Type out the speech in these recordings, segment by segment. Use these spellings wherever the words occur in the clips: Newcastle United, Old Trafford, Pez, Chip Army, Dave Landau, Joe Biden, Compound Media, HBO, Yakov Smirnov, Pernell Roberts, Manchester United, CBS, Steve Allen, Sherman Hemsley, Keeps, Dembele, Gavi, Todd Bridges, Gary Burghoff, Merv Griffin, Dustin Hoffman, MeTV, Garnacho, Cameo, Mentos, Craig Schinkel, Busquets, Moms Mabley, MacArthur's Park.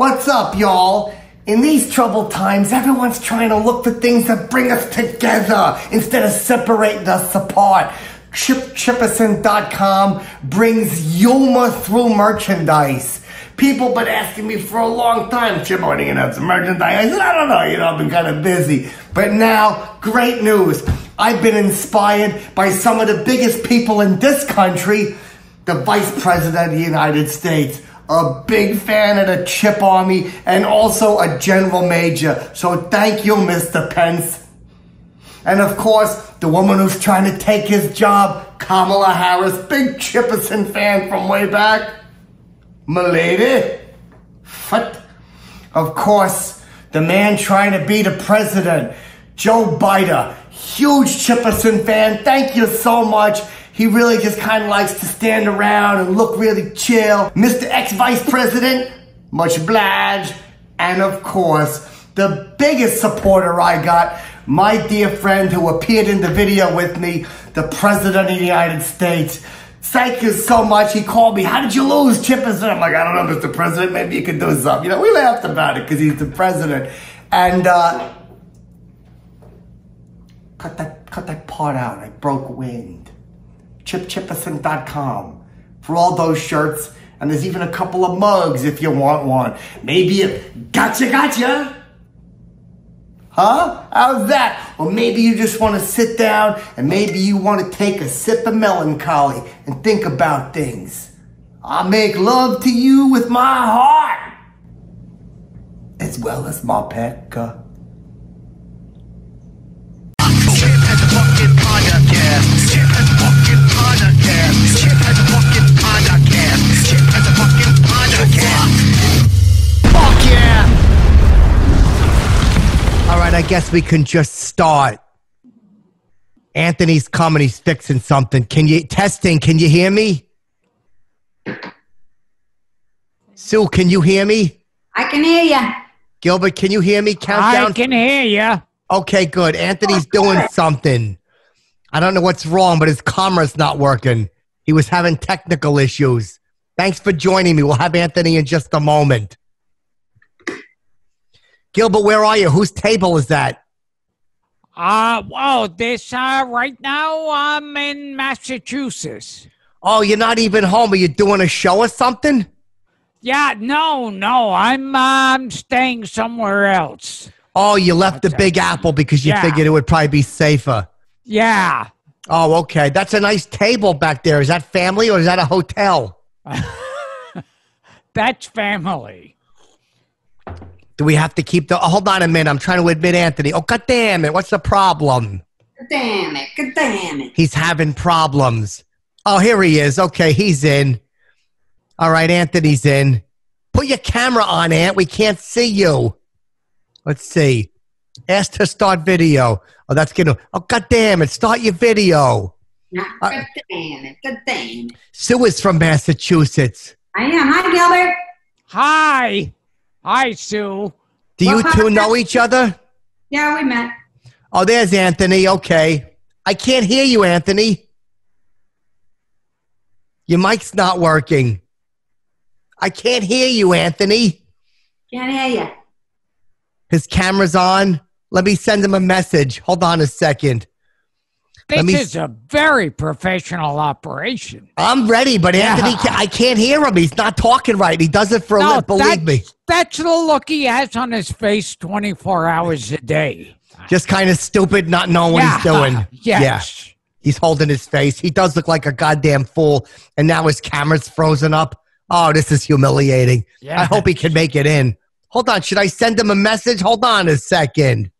What's up, y'all? In these troubled times, everyone's trying to look for things that bring us together instead of separating us apart. ChipChipperson.com brings humor through merchandise. People been asking me for a long time, Chip, when are you going to have some merchandise? I said, I don't know, I've been kind of busy. But now, great news. I've been inspired by some of the biggest people in this country, the Vice President of the United States, a big fan of the Chip Army, and also a general major. So thank you, Mr. Pence. And of course, the woman who's trying to take his job, Kamala Harris, big Chipperson fan from way back. Milady. What? Of course, the man trying to be the president, Joe Biden, huge Chipperson fan. Thank you so much. He really just kind of likes to stand around and look really chill. Mr. Ex-Vice President, much obliged. And of course, the biggest supporter I got, my dear friend who appeared in the video with me, the President of the United States. Thank you so much. He called me, how did you lose, Chipperson? I'm like, I don't know, Mr. President, maybe you could do something. You know, we laughed about it because he's the president. And cut that part out. I broke wind. ChipChipperson.com for all those shirts. And there's even a couple of mugs if you want one. Maybe you gotcha. Huh? How's that? Or maybe you just want to sit down and maybe you want to take a sip of melancholy and think about things. I make love to you with my heart, as well as my pecker. I guess we can just start. Anthony's coming. He's fixing something. Can you hear me? Sue, can you hear me? I can hear you. Gilbert, can you hear me? Countdown. I can hear you. Okay, good. Anthony's doing something. I don't know what's wrong, but his camera's not working. He was having technical issues. Thanks for joining me. We'll have Anthony in just a moment. Gilbert, where are you? Whose table is that? Right now I'm in Massachusetts. Oh, you're not even home. Are you doing a show or something? Yeah, no. I'm staying somewhere else. Oh, you left the Big Apple because you figured it would probably be safer. Yeah. Oh, okay. That's a nice table back there. Is that family or is that a hotel? That's family. Do we have to keep the... Oh, hold on a minute. I'm trying to admit Anthony. Oh, God damn it. What's the problem? God damn it. He's having problems. Oh, here he is. Okay, he's in. All right, Anthony's in. Put your camera on, Ant. We can't see you. Let's see. Ask to start video. Oh, that's going to... Oh, God damn it. Start your video. God damn it. Sue is from Massachusetts. I am. Hi, Gilbert. Hi. Hi, Sue. Do you two know each other? Yeah, we met. Oh, there's Anthony. Okay. I can't hear you, Anthony. Your mic's not working. I can't hear you, Anthony. Can't hear you. His camera's on. Let me send him a message. Hold on a second. This is a very professional operation. I'm ready, but Anthony, I can't hear him. He's not talking right. He does it for a living, believe me. That's the look he has on his face 24 hours a day. Just kind of stupid, not knowing what he's doing. Yes. Yeah. He's holding his face. He does look like a goddamn fool, and now his camera's frozen up. Oh, this is humiliating. Yeah. I hope he can make it in. Hold on. Should I send him a message? Hold on a second.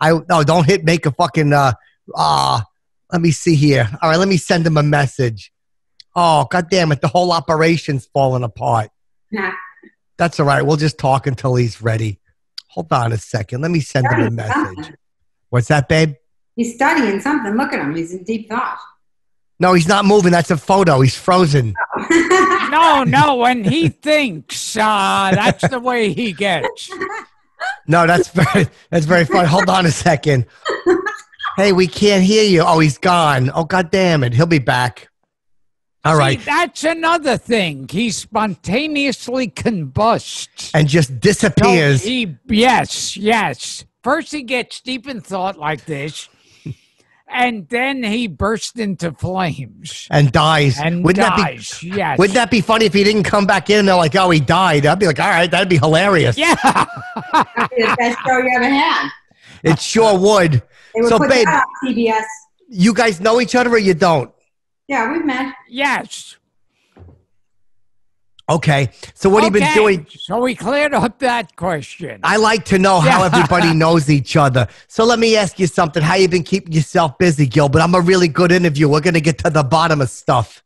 Don't hit make a fucking... Let me see here. All right, let me send him a message. Oh, God damn it. The whole operation's falling apart. Nah. That's all right. We'll just talk until he's ready. Hold on a second. Let me send him a message. Something. What's that, babe? He's studying something. Look at him. He's in deep thought. No, he's not moving. That's a photo. He's frozen. Oh. No. When he thinks, that's the way he gets. No, that's very funny. Hold on a second. Hey, we can't hear you. Oh, he's gone. Oh, God damn it. He'll be back. All right. See, that's another thing. He spontaneously combusts. And just disappears. So he, yes. First he gets deep in thought like this. And then he burst into flames. And dies. And dies, yes. Wouldn't that be funny if he didn't come back in and they're like, oh, he died? I'd be like, all right, that'd be hilarious. Yeah. That'd be the best show you ever had. It sure would. They would put it up, CBS. You guys know each other or you don't? Yeah, we've met. Yes. Okay. So what have you been doing? So we cleared up that question. I like to know how everybody knows each other. So let me ask you something. How you been keeping yourself busy, Gilbert? I'm a really good interview. We're going to get to the bottom of stuff.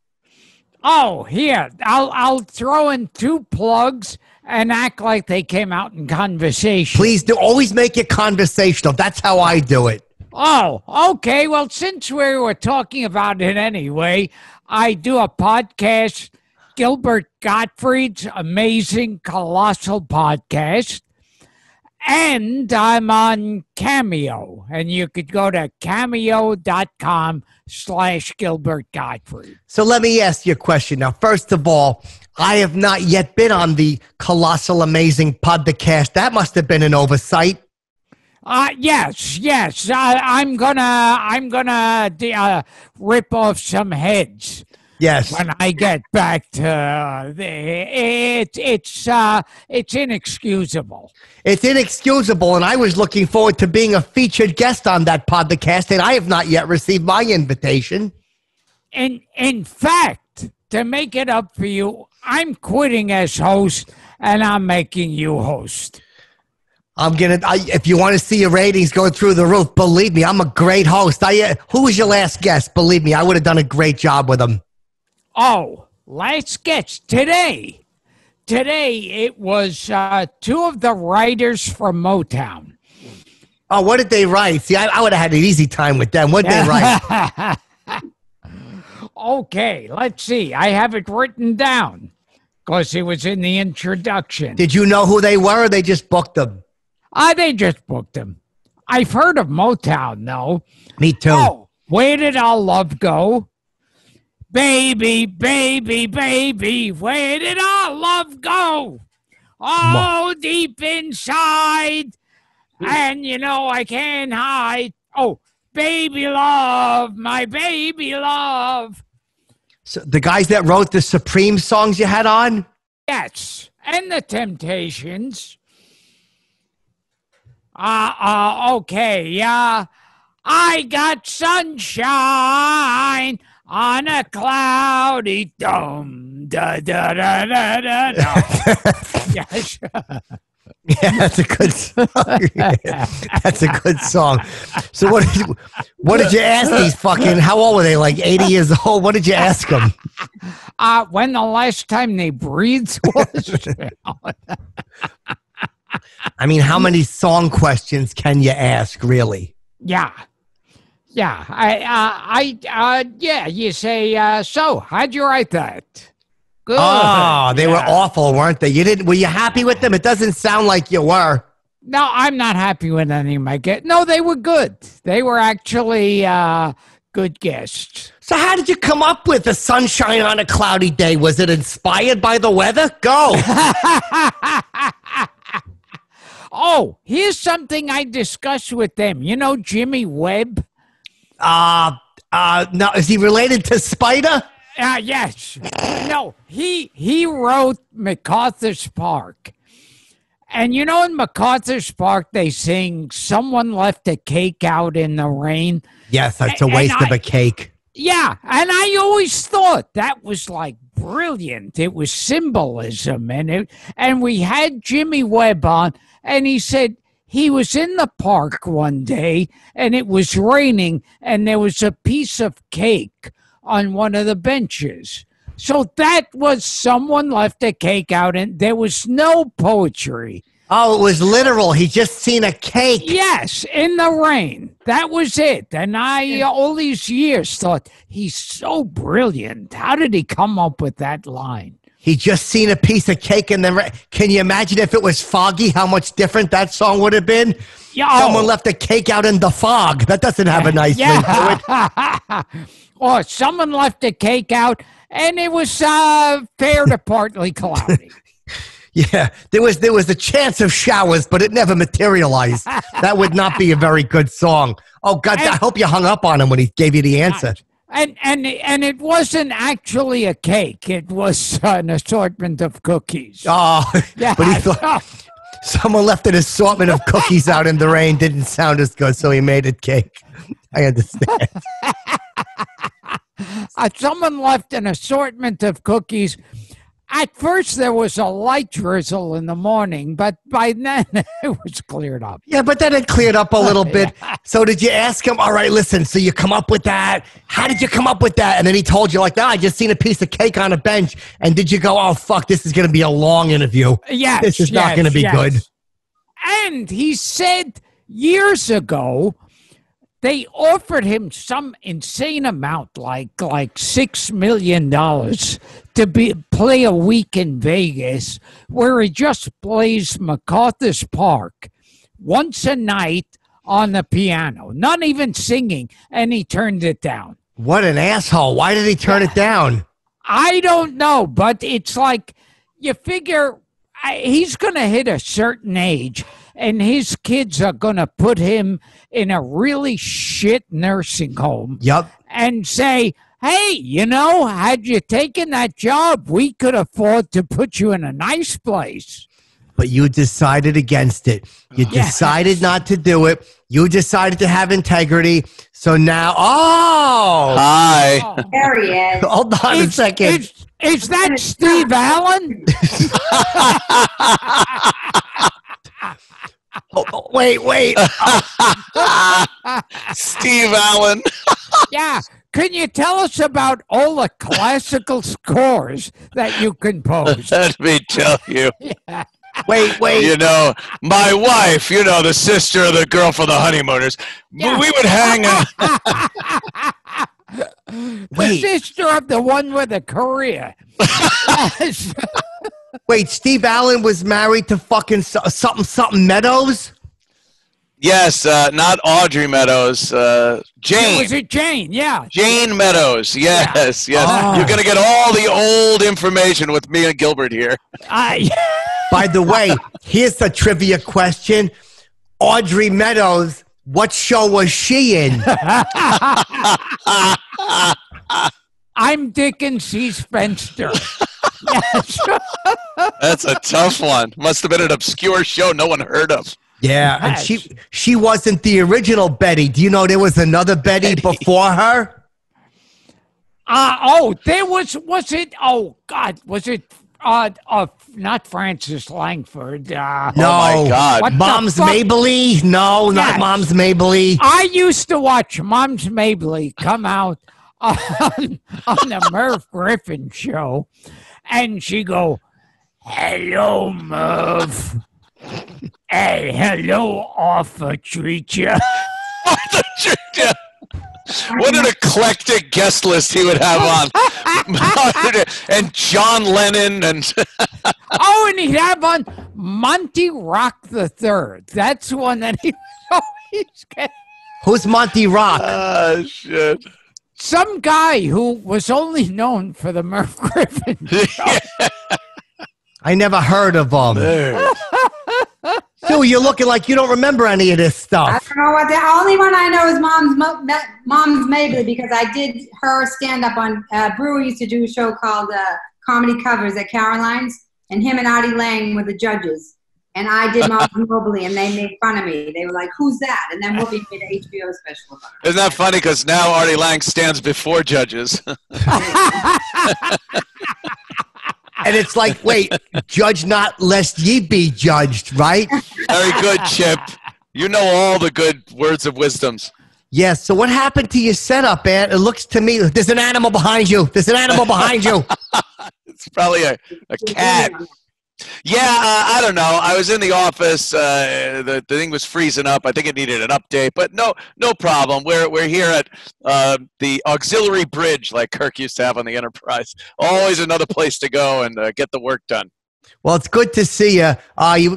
Oh, here. I'll throw in two plugs and act like they came out in conversation. Please do. Always make it conversational. That's how I do it. Oh, okay. Well, since we were talking about it anyway, I do a podcast, Gilbert Gottfried's Amazing Colossal Podcast, and I'm on Cameo, and you could go to cameo.com/Gilbert Gottfried. So let me ask you a question. Now, first of all, I have not yet been on the Colossal Amazing Podcast. That must have been an oversight. Yes. I'm gonna rip off some heads. Yes. When I get back to it's inexcusable. It's inexcusable, and I was looking forward to being a featured guest on that podcast, and I have not yet received my invitation. And in fact, to make it up for you, I'm quitting as host, and I'm making you host. If you want to see your ratings go through the roof, believe me, I'm a great host. Who was your last guest? Believe me, I would have done a great job with him. Oh, last guest today. Today it was two of the writers from Motown. Oh, what did they write? See, I would have had an easy time with them. What did they write? Okay, let's see. I have it written down because it was in the introduction. Did you know who they were or they just booked them? They just booked him. I've heard of Motown, though. Me too. Oh, where did our love go? Baby, baby, baby, where did our love go? Oh, deep inside. And, you know, I can't hide. Oh, baby love, my baby love. So the guys that wrote the Supreme songs you had on? Yes, and the Temptations. I got sunshine on a cloudy dome. Yes. Yeah, that's a good song. That's a good song. So what did you ask these fucking, how old were they, like 80 years old? What did you ask them? When the last time they breathed was. I mean, how many song questions can you ask, really? Yeah. You say, so how'd you write that? Good. Oh, they were awful, weren't they? Were you happy with them? It doesn't sound like you were. No, I'm not happy with any of my guests. No, they were good. They were actually good guests. So how did you come up with the sunshine on a cloudy day? Was it inspired by the weather? Go. Oh, here's something I discussed with them. You know Jimmy Webb? No. Is he related to Spider? Yes. No, he wrote MacArthur's Park. And you know in MacArthur's Park, they sing, someone left a cake out in the rain. Yes, that's a waste of a cake. Yeah, and I always thought that was like brilliant. It was symbolism, and we had Jimmy Webb on, and he said he was in the park one day, and it was raining, and there was a piece of cake on one of the benches. So that was someone left a cake out, and there was no poetry. Oh, it was literal. He just seen a cake. Yes, in the rain. That was it. And I, all these years, thought, he's so brilliant. How did he come up with that line? He just seen a piece of cake in the rain. Can you imagine if it was foggy, how much different that song would have been? Yeah. Someone left a cake out in the fog. That doesn't have a nice ring to it. Or someone left a cake out and it was fair to partly cloudy. Yeah, there was the chance of showers, but it never materialized. That would not be a very good song. Oh, God, and I hope you hung up on him when he gave you the answer. And it wasn't actually a cake. It was an assortment of cookies. Oh, yeah, but he thought someone left an assortment of cookies out in the rain. Didn't sound as good, so he made it cake. I understand. Someone left an assortment of cookies. At first, there was a light drizzle in the morning, but by then, it was cleared up. Yeah, but then it cleared up a little bit. Yeah. So did you ask him, all right, listen, so you come up with that. How did you come up with that? And then he told you, like, no, I just seen a piece of cake on a bench. And did you go, oh, fuck, this is going to be a long interview. Yes, this is not going to be good. And he said years ago, they offered him some insane amount, like $6 million to play a week in Vegas where he just plays MacArthur's Park once a night on the piano, not even singing, and he turned it down. What an asshole. Why did he turn it down? I don't know, but it's like you figure he's going to hit a certain age, and his kids are going to put him in a really shit nursing home. Yep. And say, hey, you know, had you taken that job, we could afford to put you in a nice place. But you decided against it. You decided not to do it. You decided to have integrity. So now, oh. Hi. There he is. Hold on a second. Is that Steve Allen? Oh, wait. Steve Allen. Yeah. Can you tell us about all the classical scores that you compose? Let me tell you. Yeah. Wait. You know, my wife, you know, the sister of the girl for the Honeymooners, we would hang out. The sister of the one with a career. Wait, Steve Allen was married to fucking something Meadows? Yes, not Audrey Meadows, Jane. Was it Jane? Yeah. Jane Meadows, yes. Oh. You're going to get all the old information with me and Gilbert here. By the way, here's the trivia question. Audrey Meadows, what show was she in? I'm Dickens, he's Spencer. Yes. That's a tough one. Must have been an obscure show no one heard of. Yeah, and she wasn't the original Betty. Do you know there was another Betty before her? Not Frances Langford. No. Oh, my God. Moms Mabley? No, not Moms Mabley. I used to watch Moms Mabley come out on the Merv Griffin show, and she go, hello, Merv. Hey, hello, Arthur Treacher. Arthur Treacher. What an eclectic guest list he would have on. And John Lennon. And and he'd have on Monty Rock the Third. That's one that he always gets. Who's Monty Rock? Oh, shit. Some guy who was only known for the Merv Griffin show. Yeah. I never heard of him. Sue, you're looking like you don't remember any of this stuff. I don't know what the only one I know is Mom's Mabley, because I did her stand-up on Brewer used to do a show called Comedy Covers at Caroline's, and him and Artie Lang were the judges. And I did Mom's Mabley, and they made fun of me. They were like, who's that? And then Whoopi made an HBO special about it. Isn't that funny, because now Artie Lang stands before judges. And it's like, wait, judge not lest ye be judged, right? Very good, Chip. You know all the good words of wisdoms. Yes. Yeah, so what happened to your setup, Ant? It looks to me, there's an animal behind you. It's probably a cat. Yeah, I don't know. I was in the office. The thing was freezing up. I think it needed an update, but no problem. We're here at the auxiliary bridge, like Kirk used to have on the Enterprise. Always another place to go and get the work done. Well, it's good to see you.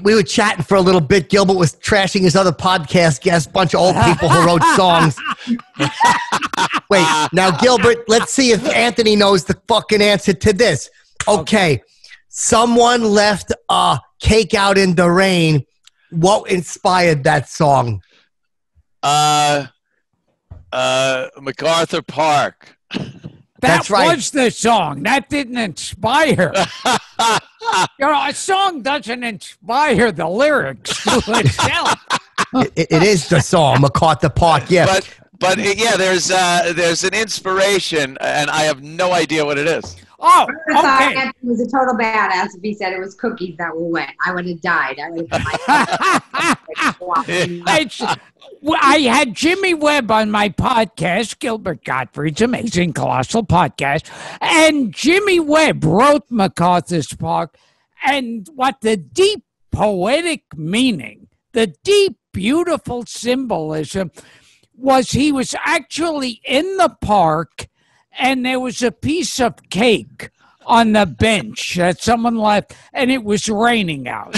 We were chatting for a little bit. Gilbert was trashing his other podcast guest, bunch of old people who wrote songs. Wait, now, Gilbert, let's see if Anthony knows the fucking answer to this. Okay. Someone left a cake out in the rain. What inspired that song? MacArthur Park. That was the song. That didn't inspire. You know, a song doesn't inspire the lyrics to itself. It is the song, MacArthur Park, yeah. But yeah, there's an inspiration, and I have no idea what it is. Oh, okay. Anthony was a total badass. If he said it was cookies that were wet, I would have died. I would have died. I had Jimmy Webb on my podcast, Gilbert Gottfried's Amazing Colossal Podcast, and Jimmy Webb wrote MacArthur's Park, and what the deep poetic meaning, the deep, beautiful symbolism was he was actually in the park and there was a piece of cake on the bench that someone left and it was raining out.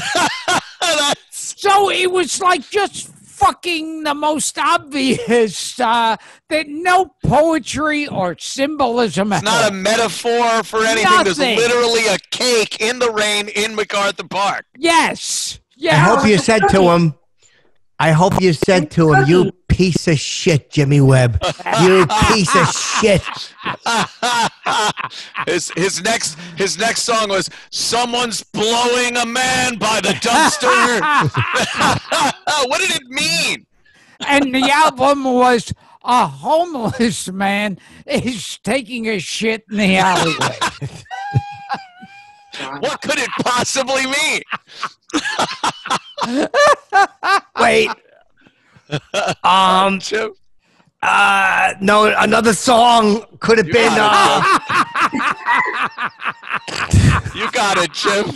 So it was like just fucking the most obvious that no poetry or symbolism. It's not a metaphor for anything. Nothing. There's literally a cake in the rain in MacArthur Park. Yes. Yeah. I hope you said to him, you piece of shit, Jimmy Webb. You piece of shit. His next song was "Someone's Blowing a Man by the Dumpster." What did it mean? And the album was "A Homeless Man Is Taking a Shit in the Alleyway." What could it possibly mean? Wait. No, another song could have been. You got it, Chip.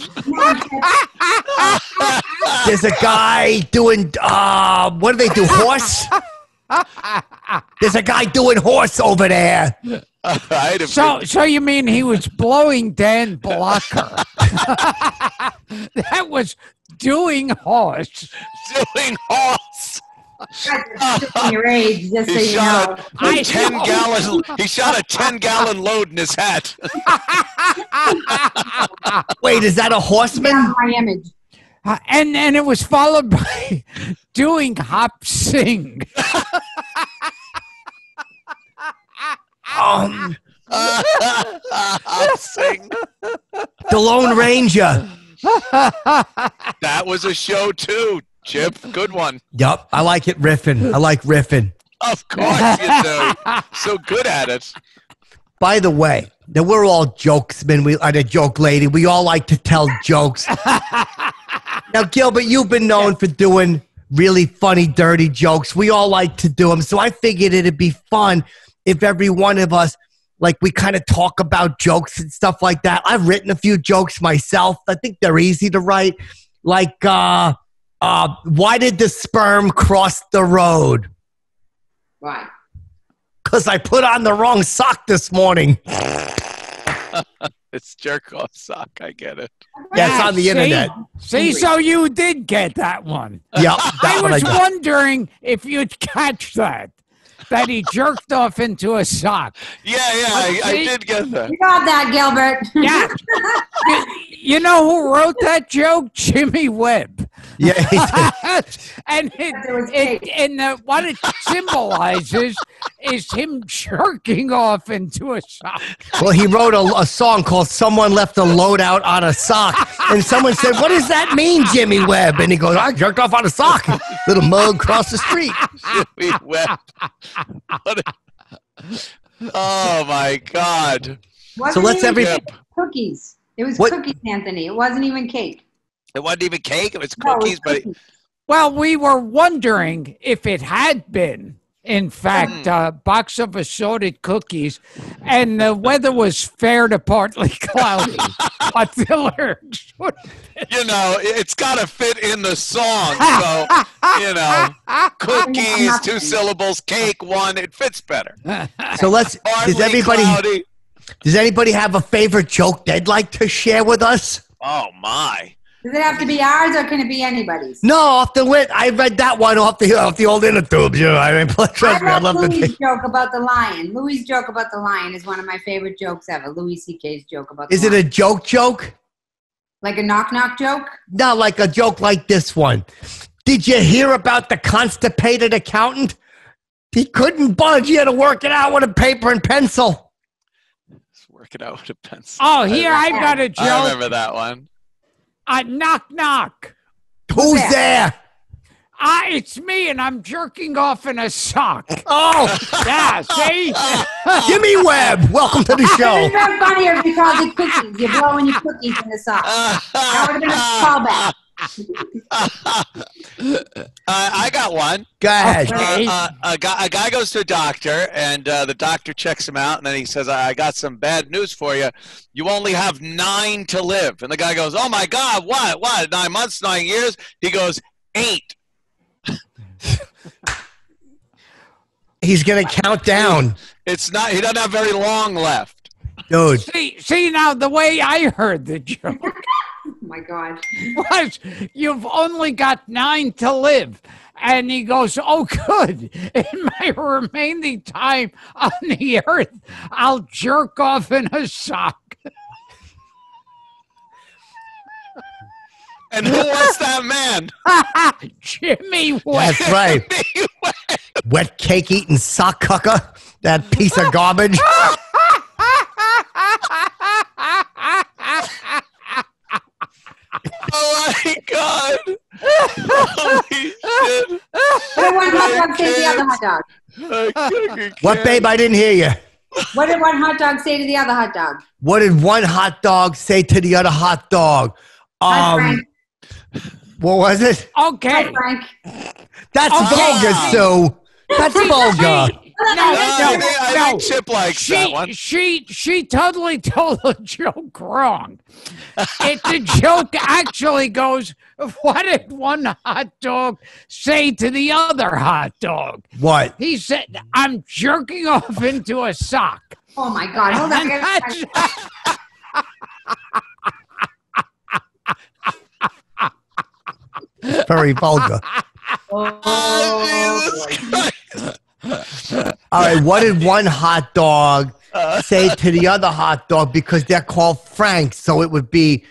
There's a guy doing. What do they do? Horse. There's a guy doing horse over there. So you mean he was blowing Dan Blocker? That was doing horse. Doing horse. He shot a 10-gallon load in his hat. Wait, is that a horseman? Yeah, my image. And it was followed by doing hop sing. Hop sing. The Lone Ranger. That was a show too. Chip, good one. Yep, I like it riffing. I like riffing. Of course you do. So good at it. By the way, that we're all jokesmen. We are a joke lady. We all like to tell jokes. Now, Gilbert, you've been known for doing really funny, dirty jokes. We all like to do them. So I figured it'd be fun if every one of us, like, we kind of talk about jokes and stuff like that. I've written a few jokes myself. I think they're easy to write. Like, why did the sperm cross the road? Why? Because I put on the wrong sock this morning. It's jerk-off sock. I get it. That's on the internet. See, so you did get that one. Yep, I was wondering if you'd catch that. That he jerked off into a sock. Yeah, I did get that. You got that, Gilbert. Yeah. You know who wrote that joke? Jimmy Webb. Yeah, he did. And what it symbolizes is him jerking off into a sock. Well, he wrote a song called "Someone Left a Load Out on a Sock," and someone said, "What does that mean, Jimmy Webb?" And he goes, "I jerked off on a sock. Little mug crossed the street." Jimmy Webb. Oh my God! So let's cookies. It was cookies, Anthony. It wasn't even cake. It wasn't even cake. It was cookies, but well, we were wondering if it had been, in fact, a box of assorted cookies, and the weather was fair to partly cloudy. But the lyrics, you know, it's got to fit in the song. So you know, cookies, 2 syllables, cake, 1. It fits better. So let's. Does anybody have a favorite joke they'd like to share with us? Oh, my. Does it have to be ours or can it be anybody's? No, off the lid. I read that one off the old inner tubes. You know, I mean, trust me, I love the joke about the lion. Louis' joke about the lion is one of my favorite jokes ever. Louis C.K.'s joke about the lion. Is it a joke? Like a knock-knock joke? No, like a joke like this one. Did you hear about the constipated accountant? He couldn't budge. He had to work it out with a paper and pencil. Just work it out with a pencil. Oh, here, I've got a joke. I remember that one. Knock-knock. Who's there? It's me, and I'm jerking off in a sock. Oh, yeah, see? Jimmy Webb, welcome to the show. It would have been funnier if you called it cookies. You're blowing your cookies in the sock. That would have been a callback. I got one. Go ahead. Okay. A guy goes to a doctor, and the doctor checks him out, and then he says, I got some bad news for you. You only have 9 to live. And the guy goes, oh, my God, what, 9 months, 9 years? He goes, 8. He's gonna count down. It's not. He doesn't have very long left, dude. See now the way I heard the joke. Oh my God! Was you've only got 9 to live, and he goes, "Oh, good. In my remaining time on the earth, I'll jerk off in a sock." And who was that man? Jimmy Webb. That's right. Jimmy Webb. Wet cake eating sock cucker. That piece of garbage. Oh my God. Holy shit. What, babe? I didn't hear you. What did one hot dog say to the other hot dog? What did one hot dog say to the other hot dog? What was it? Okay. That's vulgar, Sue. That's vulgar. No, I think Chip likes that one. She totally told the joke wrong. The joke actually goes, what did one hot dog say to the other hot dog? What? He said, I'm jerking off into a sock. Oh, my God. Hold on. Very vulgar. Oh, all right, what did one hot dog say to the other hot dog? Because they're called Franks, so it would be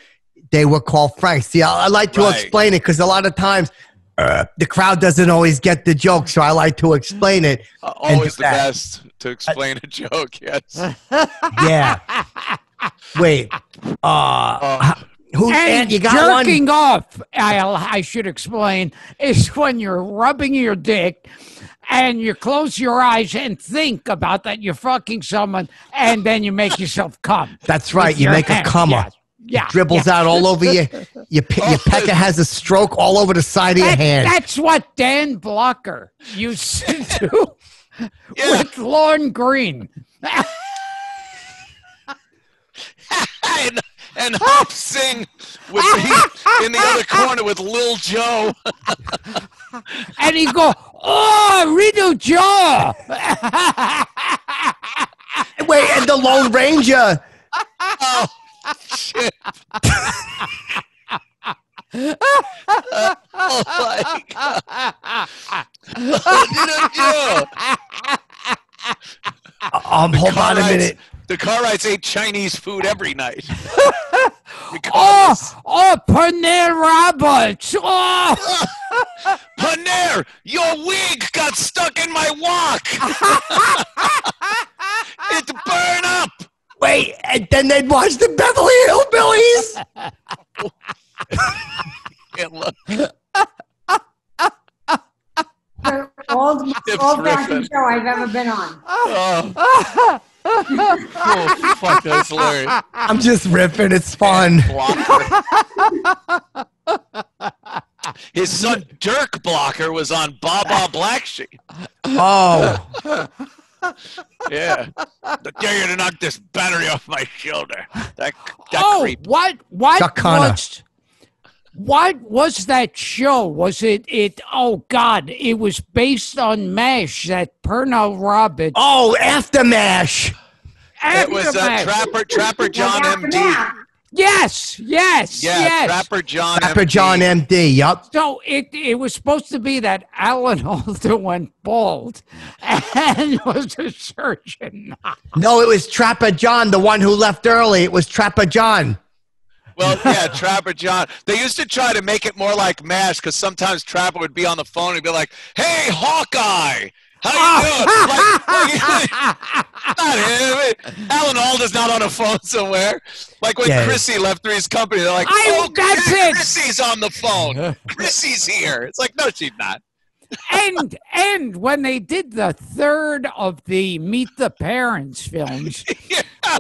they were called Franks. See, I like to explain it because a lot of times the crowd doesn't always get the joke, so I like to explain it. Always the best to explain a joke, yes. Yeah. Wait. And you got jerking off, I should explain, is when you're rubbing your dick and you close your eyes and think about that you're fucking someone and then you make yourself cum. That's right. You make a cummer. Yeah. Yeah, dribbles out all over you. Your pecker has a stroke all over the side of your hand. That's what Dan Blocker used to do with Lorne Green. And Hop Sing would be in the other corner with Lil Joe. And he'd go, oh, Redo Joe. Wait, and the Lone Ranger. Oh, shit. Oh, my God. Redo Joe. Hold on a minute. The Carrites ate Chinese food every night. Oh, Paneer Roberts. Oh. Paneer, your wig got stuck in my wok. It burned up. Wait, and then they'd watch the Beverly Hillbillies. Old fashion show I've ever been on. Oh. Oh, fuck, that's hilarious. I'm just riffing. It's fun. His son, Dirk Blocker, was on Baba Black Sheep. Oh. Yeah. Dare you to knock this battery off my shoulder. That creep. What was that show? Was it? Oh, God. It was based on MASH, that Pernell Roberts. Oh, after MASH. It was Trapper John, M.D. Yes. Trapper John, MD. Yup. So it was supposed to be that Alan Alda went bald and was a surgeon. No, it was Trapper John, the one who left early. It was Trapper John. Well, yeah, Trapper John. They used to try to make it more like MASH because sometimes Trapper would be on the phone and be like, "Hey, Hawkeye. How you doing?" Not him. Alan Alda's not on a phone somewhere. Like when Chrissy left Three's Company, they're like, Chrissy's on the phone. Chrissy's here. It's like, no, she's not. And when they did the third of the Meet the Parents films,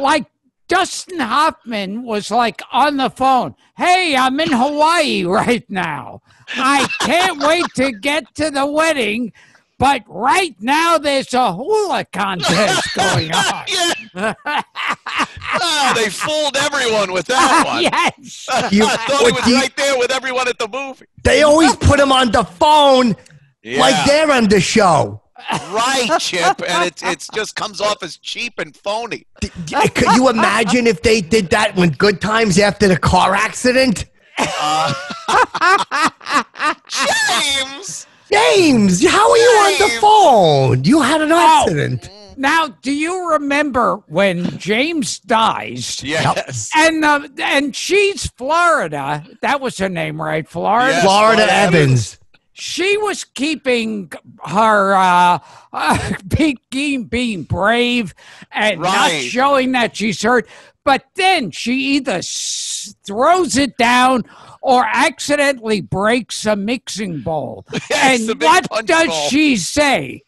like Dustin Hoffman was like on the phone. "Hey, I'm in Hawaii right now. I can't wait to get to the wedding. But right now, there's a hula contest going on." Oh, they fooled everyone with that one. Yes. I thought he was right there with everyone at the movie. They always put him on the phone like they're on the show. Right, Chip. And it just comes off as cheap and phony. Could you imagine if they did that when Good Times after the car accident? James, how are you on the phone? You had an accident. Now, do you remember when James dies? Yes. And she's Florida. That was her name, right? Florida? Yes, Florida Evans. She was keeping her being brave and not showing that she's hurt. But then she either throws it down or accidentally breaks a mixing bowl. Yes, and what does she say?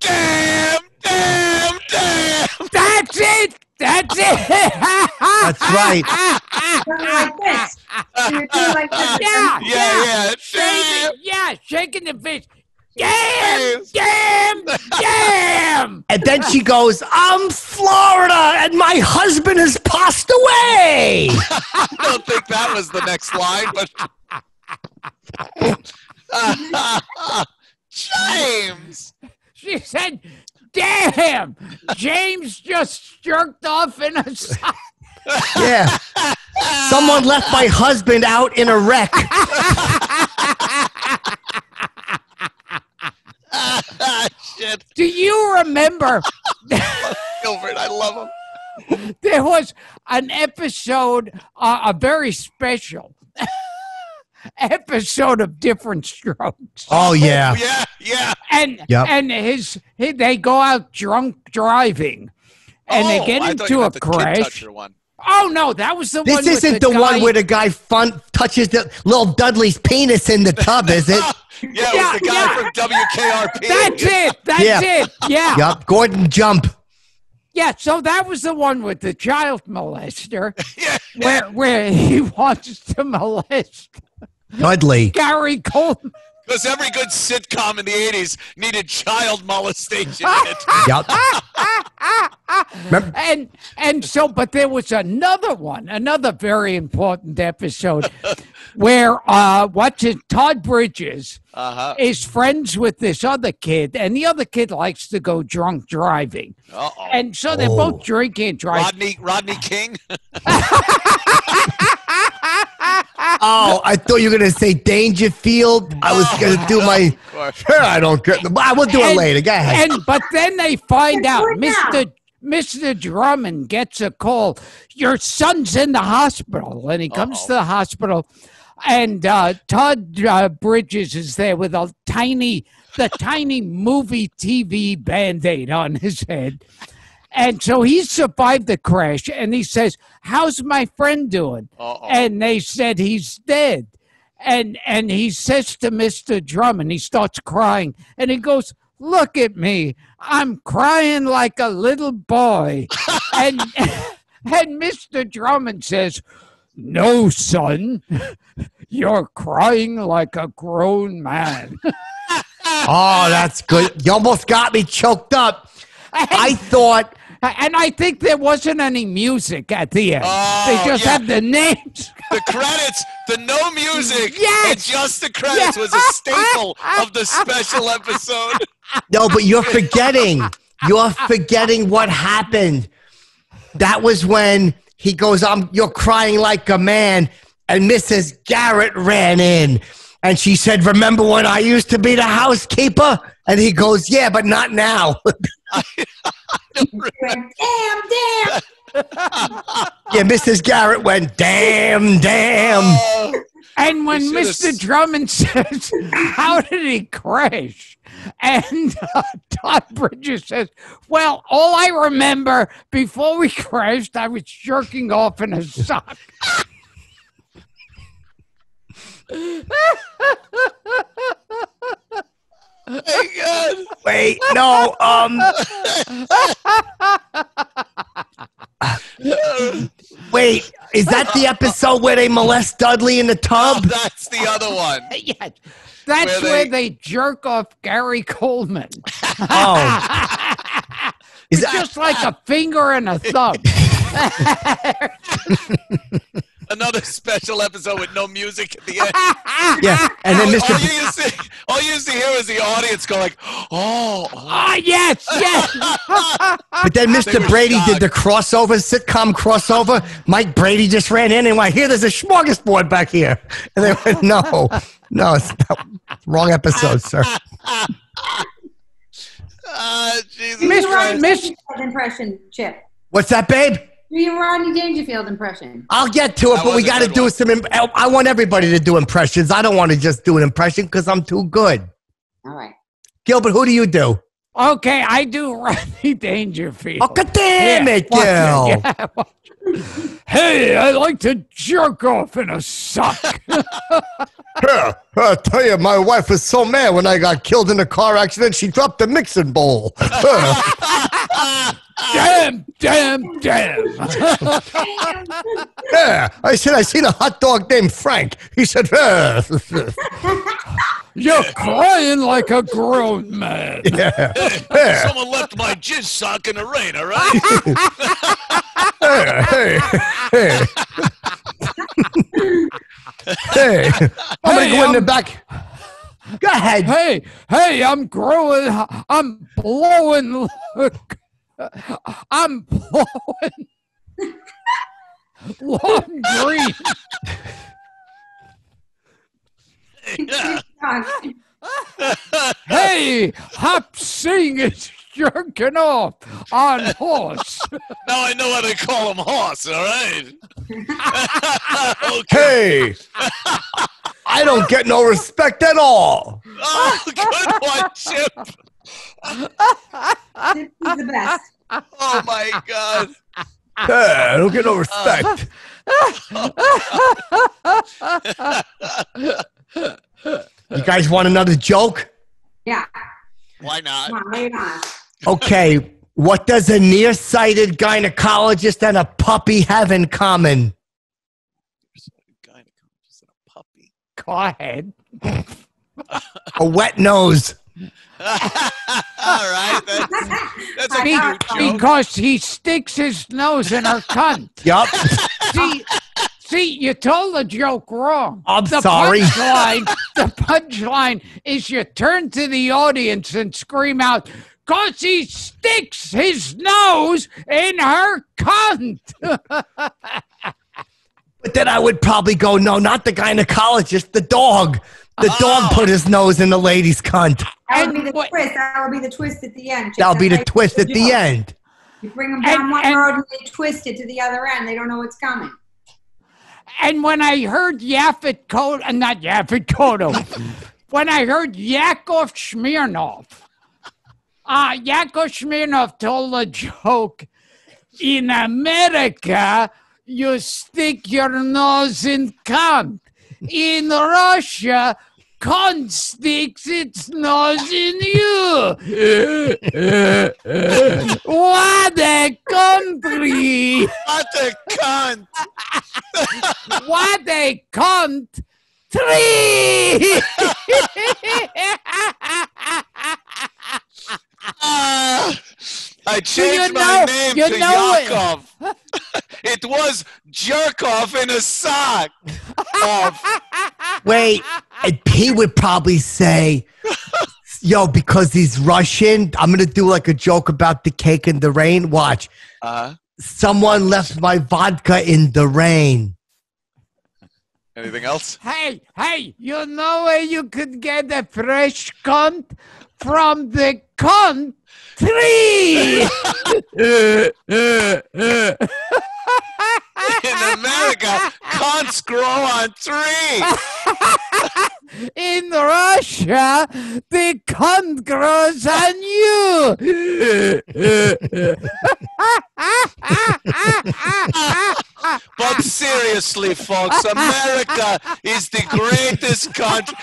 "Damn, damn, damn." That's it. That's it. That's right. Yeah. Shaking the fish. Damn, damn, damn. And then she goes, "I'm Florida and my husband has passed away." I don't think that was the next line, but James. She said, "Damn, James just jerked off in a sock." Yeah. "Someone left my husband out in a wreck." Shit. Do you remember? Gilbert, I love him. There was an episode, a very special episode of Different Strokes. Oh yeah, and his they go out drunk driving, and they get into a crash. Oh no, that was the one. This isn't the one where the guy touches the little Dudley's penis in the tub, is it? Yeah, it was the guy from WKRP. That's it. That's it. Yep, Gordon Jump. Yeah, so that was the one with the child molester, where he wants to molest Dudley. Gary Coleman. Because every good sitcom in the 80s needed child molestation in it. Yep. And so, but there was another one, another very important episode where Todd Bridges is friends with this other kid, and the other kid likes to go drunk driving. And so they're both drinking and driving. Rodney King? Oh, I thought you were going to say Dangerfield. I was going to do my... Sure, I don't care. I will do it later. Go ahead. But then they find out Mr. Drummond gets a call. "Your son's in the hospital." And he comes to the hospital. And Todd Bridges is there with the tiny movie TV Band-Aid on his head. And so he survived the crash, and he says, "How's my friend doing?" And they said, "He's dead." And he says to Mr. Drummond, he starts crying, and he goes, "Look at me. I'm crying like a little boy." and Mr. Drummond says, "No, son, you're crying like a grown man." Oh, that's good. You almost got me choked up. And I think there wasn't any music at the end. They just have the names. The credits, the no music, and just the credits was a staple of the special episode. No, but you're forgetting. You're forgetting what happened. That was when He goes, you're crying like a man. And Mrs. Garrett ran in. And she said, remember when I used to be the housekeeper? And he goes, yeah, but not now. I don't remember. Damn. Yeah, Mrs. Garrett went, damn. And when Mr. Drummond says, how did he crash? And Todd Bridges says, well, all I remember before we crashed, I was jerking off in a sock. Hey, God. Wait, no, wait, is that the episode where they molest Dudley in the tub? Oh, that's the other one. Yeah, that's where they jerk off Gary Coleman. Oh. It's just like a finger and a thumb. Another special episode with no music at the end. Yeah, and then Mr. All you used to hear was the audience go like, "Oh, ah, yes, yes." But then Mr. Brady did the sitcom crossover. Mike Brady just ran in and went, "Here, there's a smorgasbord back here," and they went, "No, it's not, wrong episode, sir." Jesus Christ. Impression, Chip. What's that, babe? Do your Rodney Dangerfield impression. I'll get to it, but we got to do some. I want everybody to do impressions. I don't want to just do an impression because I'm too good. All right. Gilbert, who do you do? Okay, I do Rodney Dangerfield. Oh, God damn it, Gil. Yeah, hey, I like to jerk off in a sock. Yeah, I tell you, my wife was so mad when I got killed in a car accident, she dropped the mixing bowl. Damn. Yeah, I said, I seen a hot dog named Frank. He said, you're crying like a grown man. Yeah. Yeah. Someone left my jizz sock in the rain, all right? Hey. I'm going to go in the back. Go ahead. Hey, I'm growing. I'm blowing. Look. I'm blowing long green. Yeah. Hey, Hop Sing is jerking off on horse. Now I know how to call him horse, all right? Okay. Hey, I don't get no respect at all. Oh, good one, Chip. Chip is the best. Oh, my God. Hey, I don't get no respect. You guys want another joke? Yeah. Why not? Okay. What does a nearsighted gynecologist and a puppy have in common? Gynecologist and a puppy. Car head. A wet nose. All right. That's a cute joke. Because he sticks his nose in her cunt. Yup. See, you told the joke wrong. I'm sorry. The punchline is you turn to the audience and scream out, because he sticks his nose in her cunt. But then I would probably go, no, not the gynecologist, the dog. The dog put his nose in the lady's cunt. That will be the twist at the end. That'll be the twist at the end. You bring them down one road and they twist it to the other end. They don't know what's coming. And when I heard Yakov Smirnov, Yakov Smirnov told a joke. In America, you stick your nose in cunt. In Russia, cunt sticks its nose in you. What a country! What a cunt! What a cunt! Tree! I changed my name to Yakov. It was jerk off in a sock. Wait, he would probably say, yo, because he's Russian, I'm going to do like a joke about the cake in the rain. Watch. Someone left my vodka in the rain. Anything else? Hey, you know where you could get a fresh cunt? From the country! In America, cunts grow on trees! In Russia, the cunt grows on you! But seriously, folks, America is the greatest country.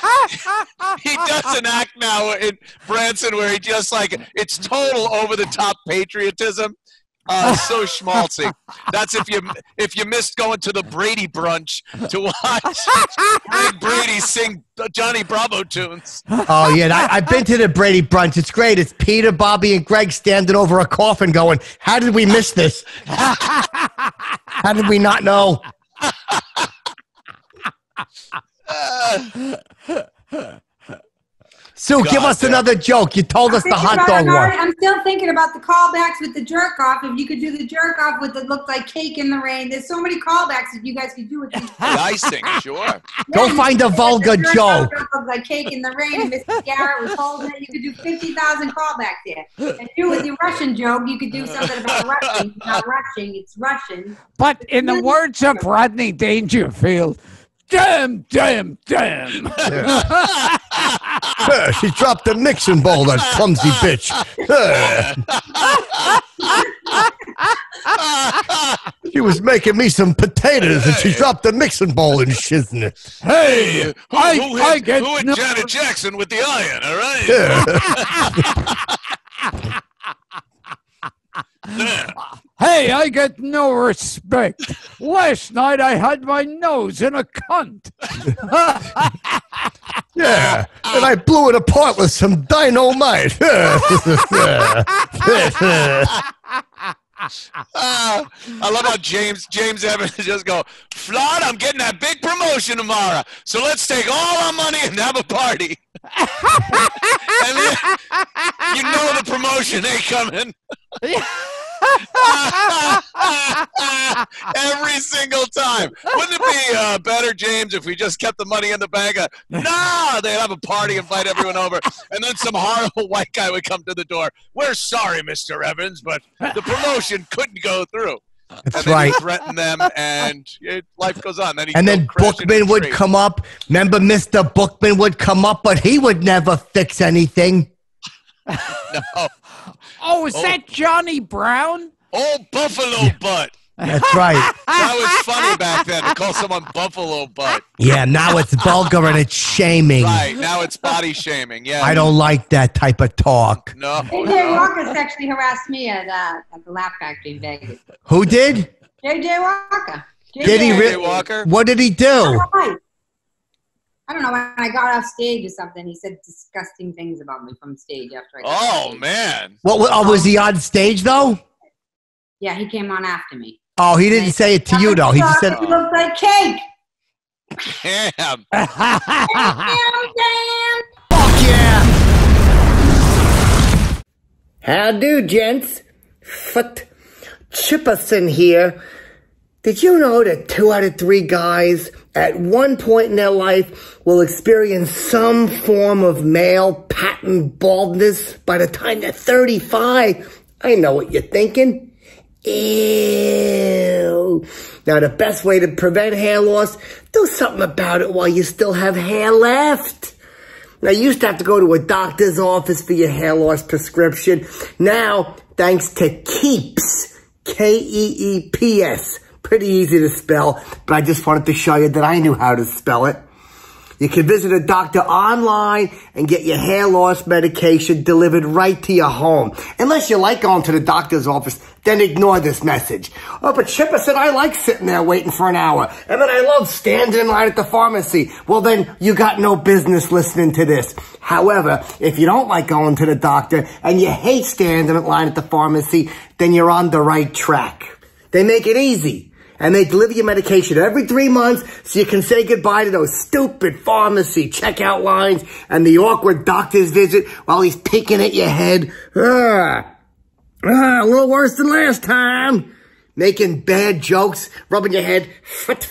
He doesn't act now in Branson where he just like, it's total over-the-top patriotism. So schmaltzy. That's if you missed going to the Brady brunch to watch Brady sing Johnny Bravo tunes. Oh, yeah. I've been to the Brady brunch. It's great. It's Peter, Bobby, and Greg standing over a coffin going, how did we miss this? How did we not know? Sue, give us another joke. You told us the hot dog one. I'm still thinking about the callbacks with the jerk off. If you could do the jerk off with it looked like cake in the rain. There's so many callbacks that you guys could do with these. Icing, sure. Yeah, go find a vulgar joke. Looked like cake in the rain. And Mrs. Garrett was holding it. You could do 50,000 callbacks there. And do with your Russian joke, you could do something about Russian. It's not rushing. It's Russian. But in the words of Rodney Dangerfield, damn. Yeah. Yeah, she dropped the Nixon bowl, that clumsy bitch. Yeah. She was making me some potatoes, and she dropped the Nixon bowl and shiznit. Hey, who hit Janet Jackson with the iron, all right? Yeah. Yeah. Hey, I get no respect. Last night I had my nose in a cunt. Yeah, and I blew it apart with some dynamite. I love how James Evans just go, Flood, I'm getting that big promotion tomorrow, so let's take all our money and have a party. And then, you know the promotion ain't coming. Every single time. Wouldn't it be better, James, if we just kept the money in the bank? No, they'd have a party, invite everyone over, and then some horrible white guy would come to the door. We're sorry, Mr. Evans, but the promotion couldn't go through. That's right. Threaten them, and life goes on. Then Bookman would come up. Remember, Mr. Bookman would come up, but he would never fix anything. No. Oh, is that Johnny Brown? Oh, Buffalo Butt. That's right. That was funny back then to call someone Buffalo Butt. Yeah, now it's vulgar and it's shaming. Right, now it's body shaming, yeah. I don't like that type of talk. No. J.J. Walker sexually harassed me at the Laugh Factory in Vegas. Who did? J.J. Walker. Did he really? What did he do? I don't know, when I got off stage or something, he said disgusting things about me from stage after I got off stage. Oh, man. Was he on stage, though? Yeah, he came on after me. Oh, he didn't say it to you, though. He just said, you look like cake. Damn. Damn. Fuck yeah. How do, gents? Foot Chipperson here. Did you know that 2 out of 3 guys at one point in their life will experience some form of male pattern baldness by the time they're 35? I know what you're thinking. Ew. Now, the best way to prevent hair loss, do something about it while you still have hair left. Now, you used to have to go to a doctor's office for your hair loss prescription. Now, thanks to Keeps, K-E-E-P-S. Pretty easy to spell, but I just wanted to show you that I knew how to spell it. You can visit a doctor online and get your hair loss medication delivered right to your home. Unless you like going to the doctor's office, then ignore this message. Oh, but Chipperson, I like sitting there waiting for an hour. And then I love standing in line at the pharmacy. Well, then you got no business listening to this. However, if you don't like going to the doctor and you hate standing in line at the pharmacy, then you're on the right track. They make it easy. And they deliver your medication every 3 months so you can say goodbye to those stupid pharmacy checkout lines and the awkward doctor's visit while he's picking at your head. A little worse than last time. making bad jokes, rubbing your head, foot.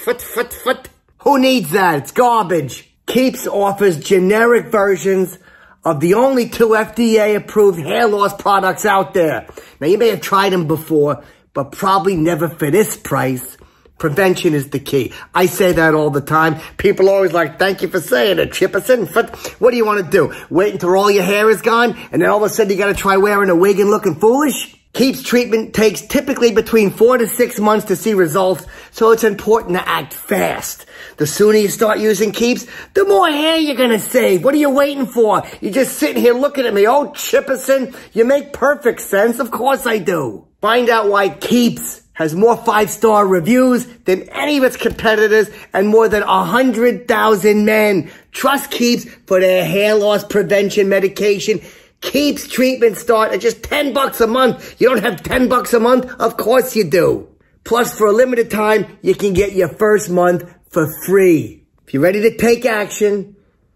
Who needs that? It's garbage. Keeps offers generic versions of the only two FDA-approved hair loss products out there. Now, you may have tried them before, but probably never for this price. Prevention is the key. I say that all the time. People are always like, thank you for saying it, Chipperson. But what do you want to do? Wait until all your hair is gone, and then all of a sudden you got to try wearing a wig and looking foolish? Keeps treatment takes typically between 4 to 6 months to see results, so it's important to act fast. The sooner you start using Keeps, the more hair you're going to save. What are you waiting for? You're just sitting here looking at me. Oh, Chipperson, you make perfect sense. Of course I do. Find out why Keeps has more 5-star reviews than any of its competitors and more than 100,000 men trust Keeps for their hair loss prevention medication. Keeps treatments start at just $10 a month. You don't have $10 a month? Of course you do. Plus, for a limited time, you can get your first month for free. If you're ready to take action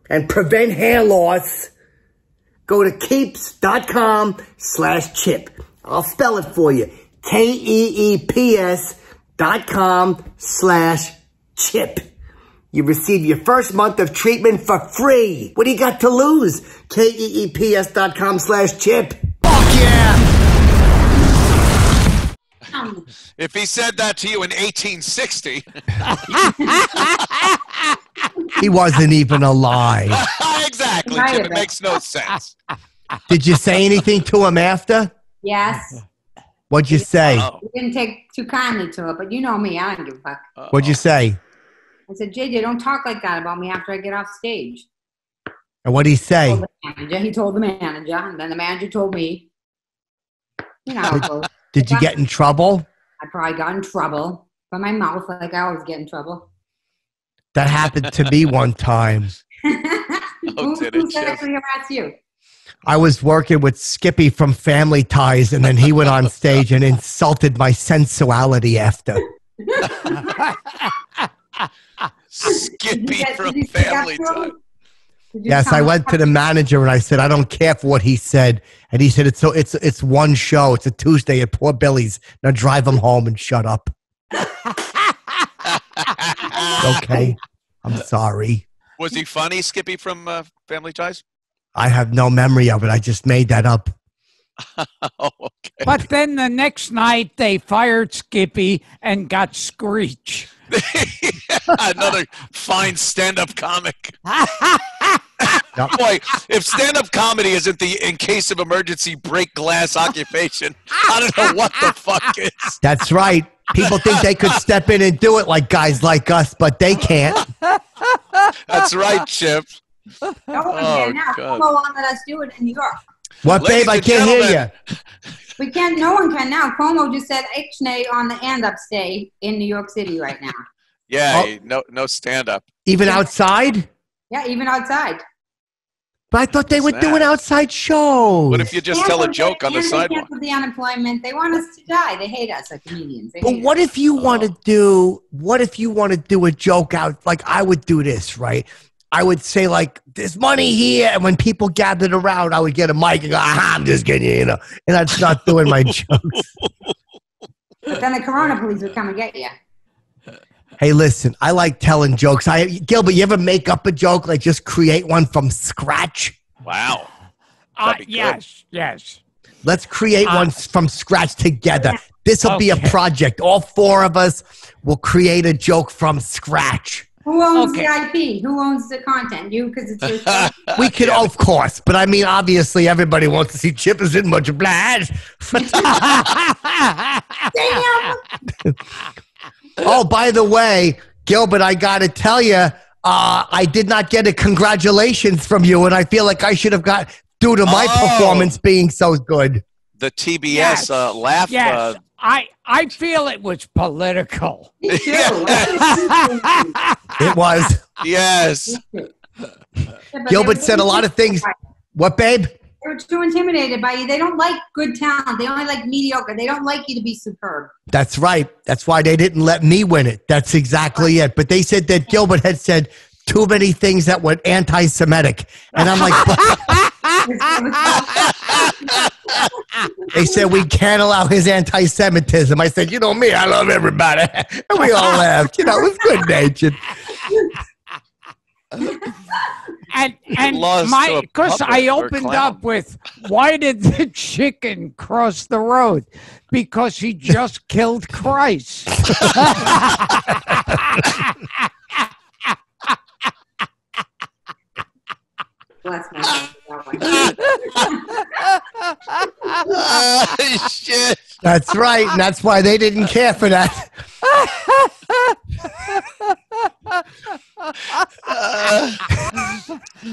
and prevent hair loss, go to keeps.com/chip. I'll spell it for you. keeps.com/chip. You receive your first month of treatment for free. What do you got to lose? keeps.com/chip. Fuck yeah! If he said that to you in 1860. He wasn't even alive. Exactly, Chip. It makes no sense. Did you say anything to him after? Yes. What'd you say? You didn't take too kindly to it, but you know me. I don't give a fuck. What'd you say? I said, JJ, don't talk like that about me after I get off stage. And what'd he say? He told the manager, and then the manager told me. You know, did you get in trouble? I probably got in trouble by my mouth, like I always get in trouble. That happened to me one time. Who said I could harass you? I was working with Skippy from Family Ties, and then he went on stage and insulted my sensuality after. Skippy from Family Ties. Yes, I went to the manager and I said, I don't care for what he said. And he said, it's one show. It's a Tuesday at Poor Billy's. Now drive him home and shut up. Okay. I'm sorry. Was he funny, Skippy from Family Ties? I have no memory of it. I just made that up. Oh, okay. But then the next night they fired Skippy and got Screech. Another fine stand-up comic. Yep. Boy, if stand-up comedy isn't the in case of emergency break glass occupation, I don't know what the fuck is. That's right. People think they could step in and do it like guys like us, but they can't. That's right, Chip. Don't now. Come on, let us do it in New York. What, babe? I can't hear you. We can't. No one can now. Cuomo just said Ixnay on the and-up stay in New York City right now. Yeah, oh. no stand-up. Even outside? Yeah, even outside. But I thought they were doing outside shows. What if you just tell a joke on the sidewalk? They cancel the unemployment. They want us to die. They hate us, like comedians. But what if you want to do? What if you want to do a joke out? Like I would do this, right? I would say, like, there's money here. And when people gathered around, I would get a mic and go, aha, I'm just kidding, you know. And I'd start doing my jokes. But then the corona police would come and get you. Hey, listen, I like telling jokes. Gilbert, you ever make up a joke? Like, just create one from scratch? Wow. Yes. Let's create one from scratch together. Yeah. This will be a project. All four of us will create a joke from scratch. Who owns the IP? Who owns the content? You, because it's your show. We could, of course. But, I mean, obviously, everybody wants to see Chipperson. Much obliged. Damn. Oh, by the way, Gilbert, I got to tell you, I did not get a congratulations from you, and I feel like I should have got due to my performance being so good. The TBS laugh. Yes. I feel it was political. It was. Yes. Gilbert said a lot of things. What, babe? They were too intimidated by you. They don't like good talent. They only like mediocre. They don't like you to be superb. That's right. That's why they didn't let me win it. That's exactly it. But they said that Gilbert had said too many things that were anti-Semitic. And I'm like, They said, we can't allow his anti-Semitism. I said, you know me, I love everybody. And we all laughed. You know, it was good natured. And my, because I opened up with, why did the chicken cross the road? Because he just killed Christ. Bless my shit. That's right, and that's why they didn't care for that.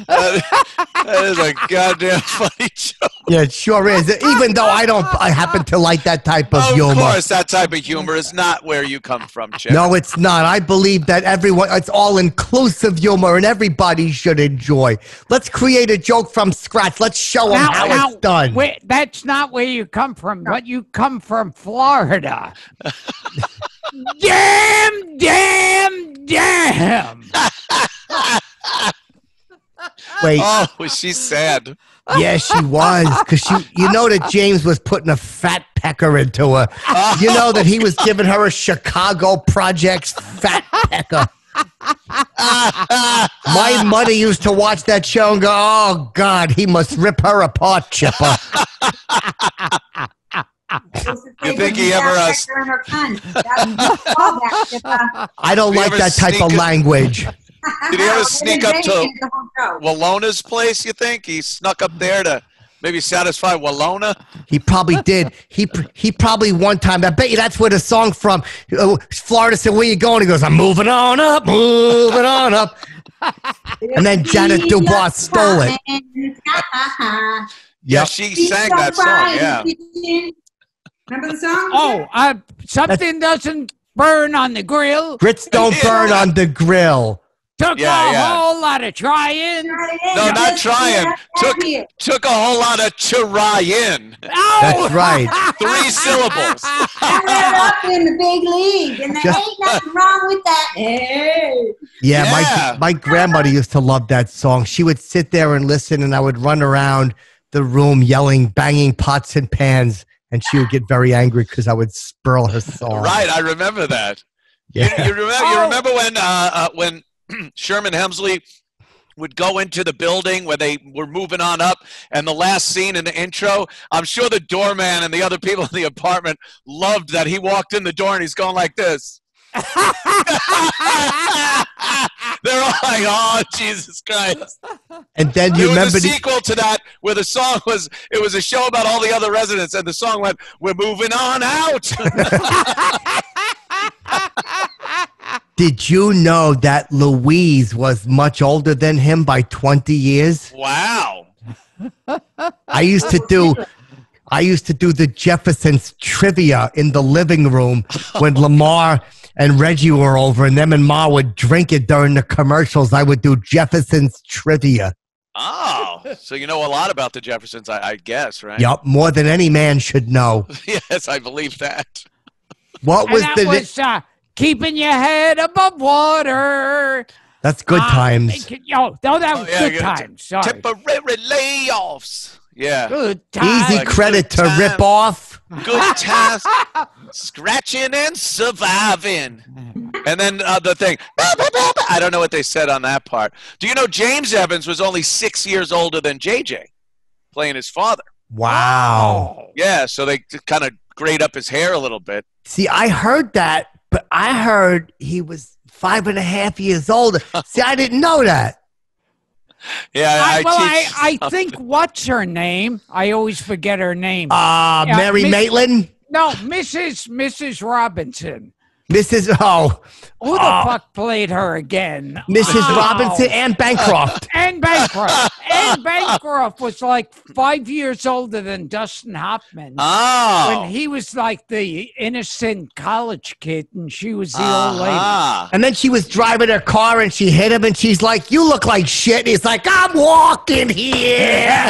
That is a goddamn funny joke. Yeah, it sure is. Even though I happen to like that type of humor. Of course, that type of humor is not where you come from, Chip. No, it's not. I believe that everyone, it's all-inclusive humor, and everybody should enjoy. Let's create a joke from scratch. Let's show them how it's done. Wait, that's not where you come from, but you come from Florida. Damn, damn, damn. Wait. Oh, was she sad? Yeah, she was. Because you know that James was putting a fat pecker into her. You know that he was giving her a Chicago Projects fat pecker. My mother used to watch that show and go, oh, God, he must rip her apart, Chipper. You think he ever I don't like that type of language. Did he ever sneak up to Walona's place, you think? He snuck up there to maybe satisfy Walona? He probably did. He probably one time, I bet you that's where the song from Florida said, where you going? He goes, I'm moving on up, moving on up. And then Janet Dubois stole it. Yeah, she sang that song, yeah. Remember the song? Oh, something doesn't burn on the grill. Grits don't burn on the grill. Took a whole lot of trying. No, not trying. Took a whole lot of trying. Oh, that's right. 3 syllables. I ran up in the big league, and there ain't nothing wrong with that. Hey. Yeah, my grandmother used to love that song. She would sit there and listen, and I would run around the room yelling, banging pots and pans. And she would get very angry because I would spurl her song. Right, I remember that. Yeah. You remember when Sherman Hemsley would go into the building where they were moving on up, and the last scene in the intro, I'm sure the doorman and the other people in the apartment loved that he walked in the door and he's going like this. They're all like, oh, Jesus Christ. And then you remember the sequel to that where the song was, it was a show about all the other residents, and the song went, we're moving on out. Did you know that Louise was much older than him by 20 years? Wow. I used to do the Jeffersons trivia in the living room when Lamar and Reggie were over, and them and Ma would drink it during the commercials. I would do Jefferson's trivia. Oh, so you know a lot about the Jeffersons, I guess, right? Yep, more than any man should know. Yes, I believe that. What was keeping your head above water. That's good times. That was good times. Sorry. Temporary layoffs. Yeah. Good time. Easy credit to rip off. Good times. Scratching and surviving. And then the thing. I don't know what they said on that part. Do you know James Evans was only 6 years older than JJ playing his father? Wow. Yeah, so they kind of grayed up his hair a little bit. See, I heard that, but I heard he was 5.5 years older. See, I didn't know that. Yeah, I think what's her name? I always forget her name. Mary Maitland? No, Mrs. Robinson. Mrs. Oh. Who the fuck played her again? Mrs. Robinson and Bancroft. And Bancroft. And Bancroft was like 5 years older than Dustin Hoffman. Oh. When he was like the innocent college kid and she was the old lady. And then she was driving her car and she hit him and she's like, you look like shit. And he's like, I'm walking here.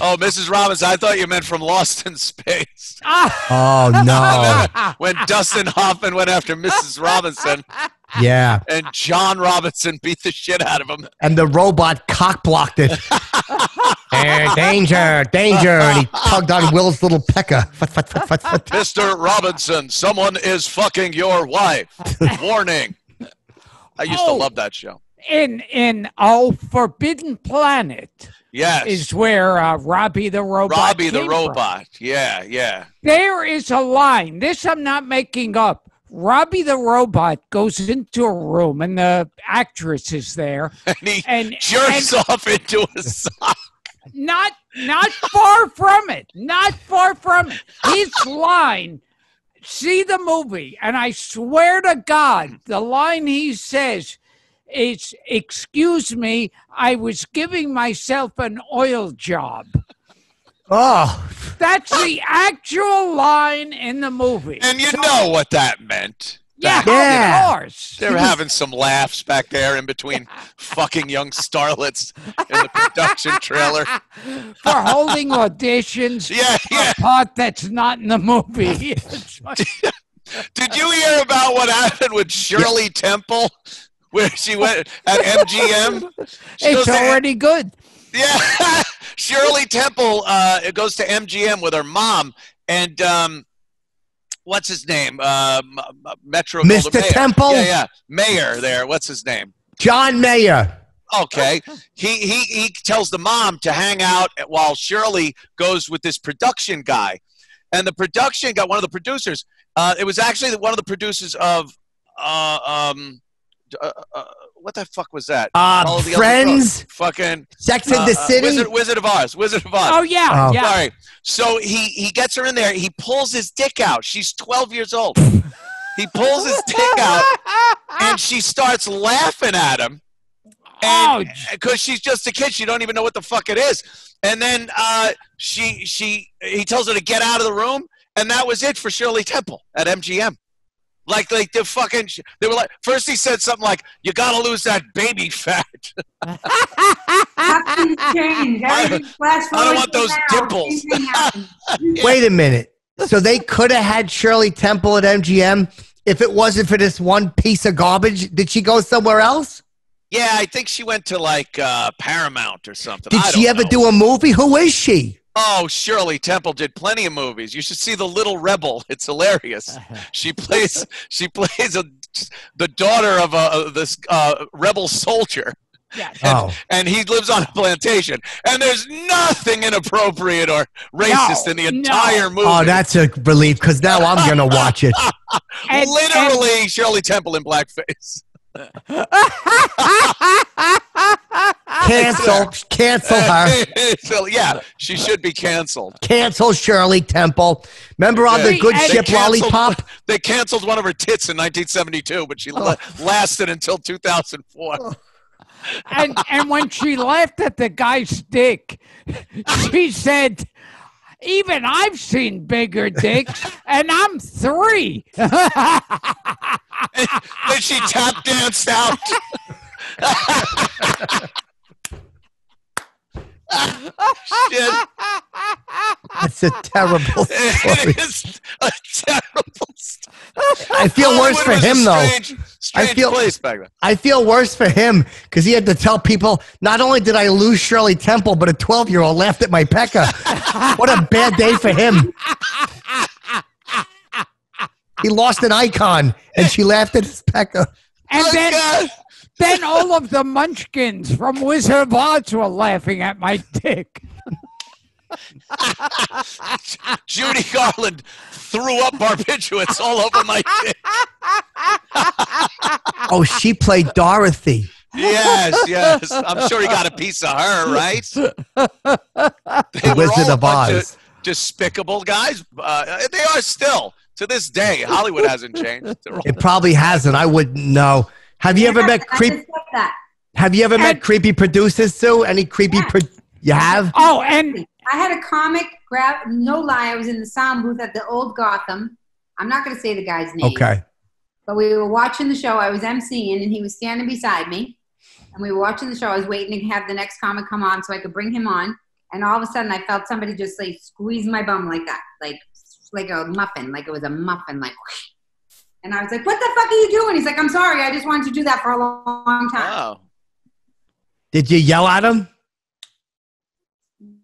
Oh, Mrs. Robinson, I thought you meant from Lost in Space. Oh, no. When Dustin Hoffman went after Mrs. Robinson. Yeah. And John Robinson beat the shit out of him. And the robot cock-blocked it. Danger, danger. And he tugged on Will's little pecker. Mr. Robinson, someone is fucking your wife. Warning. I used to love that show. In Our Forbidden Planet. Yes. Is where Robbie the Robot came from. Yeah, yeah. There is a line. This I'm not making up. Robbie the Robot goes into a room, and the actress is there. And he jerks off into a sock. Not far from it. Not far from it. His line, see the movie, and I swear to God, the line he says is, excuse me, I was giving myself an oil job. Oh, that's the actual line in the movie. And you know what that meant. Yeah, of course. They were having some laughs back there in between fucking young starlets in the production trailer. For holding auditions for a part that's not in the movie. Did you hear about what happened with Shirley Temple? Where she went at MGM? It's already good. Yeah, Shirley Temple goes to MGM with her mom and what's his name? Metro. Mr. Mayor. Temple. Yeah, yeah. Mayor there. What's his name? John Mayer. Okay. He tells the mom to hang out while Shirley goes with this production guy, and the production guy, one of the producers. It was actually one of the producers of what the fuck was that? Friends? Fucking Sex and the City? Wizard of Oz. Wizard of Oz. Oh, yeah. Oh. Yeah. Sorry. So he gets her in there. He pulls his dick out. She's 12 years old. He pulls his dick out, and she starts laughing at him. And, because she's just a kid. She don't even know what the fuck it is. And then he tells her to get out of the room, and that was it for Shirley Temple at MGM. Like the fucking, they were like, first he said something like, you gotta lose that baby fat. I don't want those dimples. Wait a minute. So they could have had Shirley Temple at MGM if it wasn't for this one piece of garbage. Did she go somewhere else? Yeah, I think she went to like Paramount or something. Did she ever do a movie? Who is she? Oh, Shirley Temple did plenty of movies. You should see The Little Rebel. It's hilarious. She plays the daughter of this rebel soldier, and he lives on a plantation. And there's nothing inappropriate or racist in the entire movie. Oh, that's a relief because now I'm gonna watch it. Literally, Shirley Temple in blackface. Cancel her. Yeah, she should be canceled. Cancel Shirley Temple. Remember on The Good Ship Lollipop? They canceled one of her tits in 1972, but she lasted until 2004. And when she laughed at the guy's dick, she said, even I've seen bigger dicks, and I'm 3. Then she tap danced out. Shit. That's a terrible story. It is a terrible story. I feel worse for him, though. I feel worse for him because he had to tell people, not only did I lose Shirley Temple, but a 12-year-old laughed at my pecker. What a bad day for him. He lost an icon, and she laughed at his pecker. And then all of the munchkins from Wizard of Oz were laughing at my dick. Judy Garland threw up barbiturates all over my dick. Oh, she played Dorothy. Yes. I'm sure he got a piece of her, right? The Wizard of Oz. Despicable guys. They are still. To this day, Hollywood hasn't changed. It probably hasn't. I wouldn't know. Have you ever met creepy? Have you ever met creepy producers, Sue? Any creepy? You have? Oh, and I had a comic. No lie, I was in the sound booth at the old Gotham. I'm not going to say the guy's name. Okay. But we were watching the show. I was emceeing, and he was standing beside me, and we were watching the show. I was waiting to have the next comic come on so I could bring him on, and all of a sudden, I felt somebody just like squeeze my bum like that, like a muffin, like it was a muffin, like. Whoosh. And I was like, what the fuck are you doing? He's like, I'm sorry. I just wanted to do that for a long time. Wow. Did you yell at him?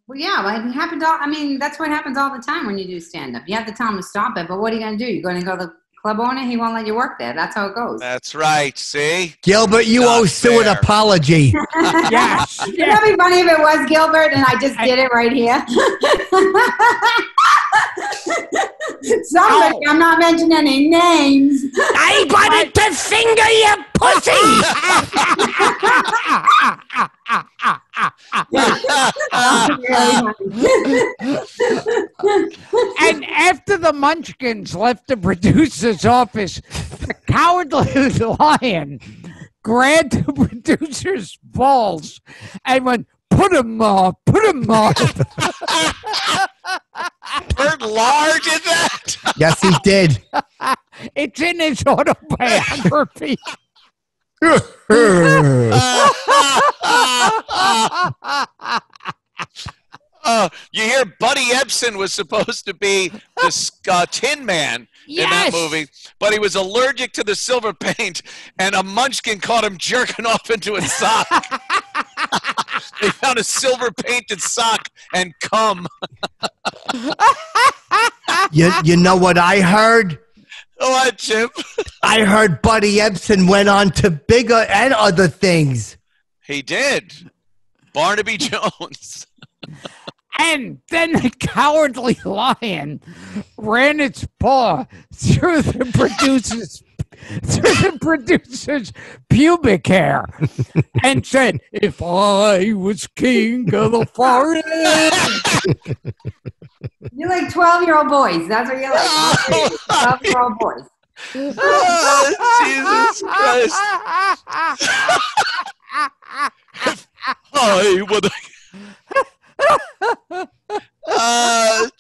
Well, yeah, it happened all, I mean, that's what happens all the time when you do stand-up. You have to tell him to stop it, but what are you going to do? You're going to go to the club owner? He won't let you work there. That's how it goes. That's right, see? Gilbert, you owe Sue an apology. Yes. It would be funny if it was Gilbert, and I just did it right here. Somebody, I'm not mentioning any names. I wanted to finger your pussy. And after the Munchkins left the producer's office, the Cowardly Lion grabbed the producer's balls and went, "Put 'em on, put 'em on." Bert Lard did that? Yes, he did. It's in his autobiography. You hear Buddy Ebsen was supposed to be the Tin Man in that movie, but he was allergic to the silver paint, and a munchkin caught him jerking off into a sock. They found a silver painted sock and cum. You know what I heard? What, Chip? I heard Buddy Ebsen went on to bigger and other things. He did. Barnaby Jones. And then the Cowardly Lion ran its paw through the producer's pubic hair and said, "If I was king of the forest." You're like 12-year-old boys. That's what you're like. 12-year-old boys. Oh, Jesus Christ. I would.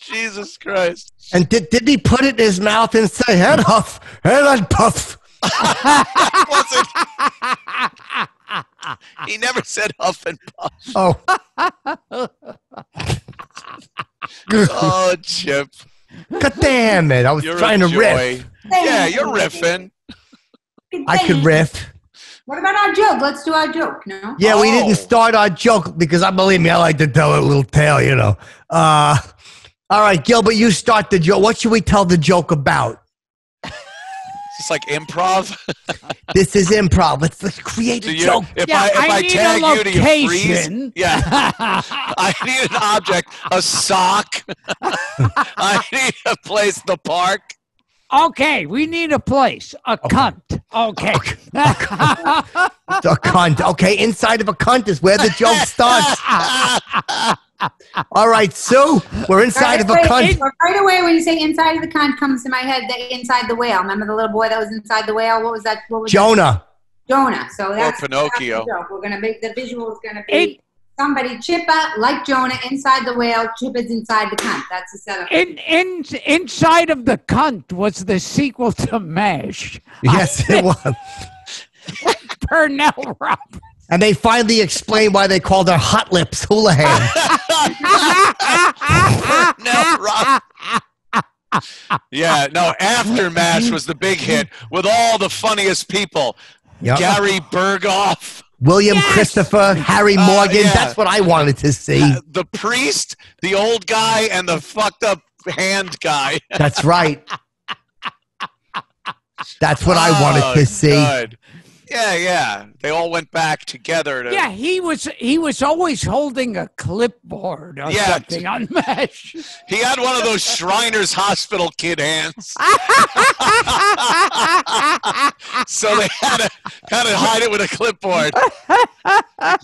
Jesus Christ. And did he put it in his mouth and say, "Head off, head on puff"? He never said huff and puff. Oh. Oh, Chip. God damn it. I was trying to riff. Yeah, you're riffing. I could riff. What about our joke? Let's do our joke, no? Yeah, we didn't start our joke because, believe me, I like to tell a little tale, you know. All right, Gilbert, you start the joke. What should we tell the joke about? It's like improv. This is improv. Let's create a joke. If I tag you to your freeze, yeah. I need an object, a sock. I need a place, the park. Okay, we need a place, a cunt. Okay. A cunt. Okay, inside of a cunt is where the joke starts. All right, Sue, we're inside of a cunt. Right away when you say inside of the cunt comes to my head, the inside the whale. Remember the little boy that was inside the whale? What was that? What was Jonah. That? Jonah. So that's Pinocchio. That's we're going to make the visual is going to be somebody Chippa like Jonah inside the whale. Chippa's inside the cunt. That's the setup. Inside of the cunt was the sequel to MASH. Yes, it was. Pernell Roberts. And they finally explain why they called her Hot Lips Hula Hand. Yeah, no, after MASH was the big hit with all the funniest people. Yep. Gary Berghoff. William Christopher, Harry Morgan. Yeah. That's what I wanted to see. The priest, the old guy, and the fucked up hand guy. That's right. That's what I wanted to see. God. Yeah, yeah. They all went back together. Yeah, he was always holding a clipboard or something on MASH. He had one of those Shriners Hospital kid hands. So they had to hide it with a clipboard.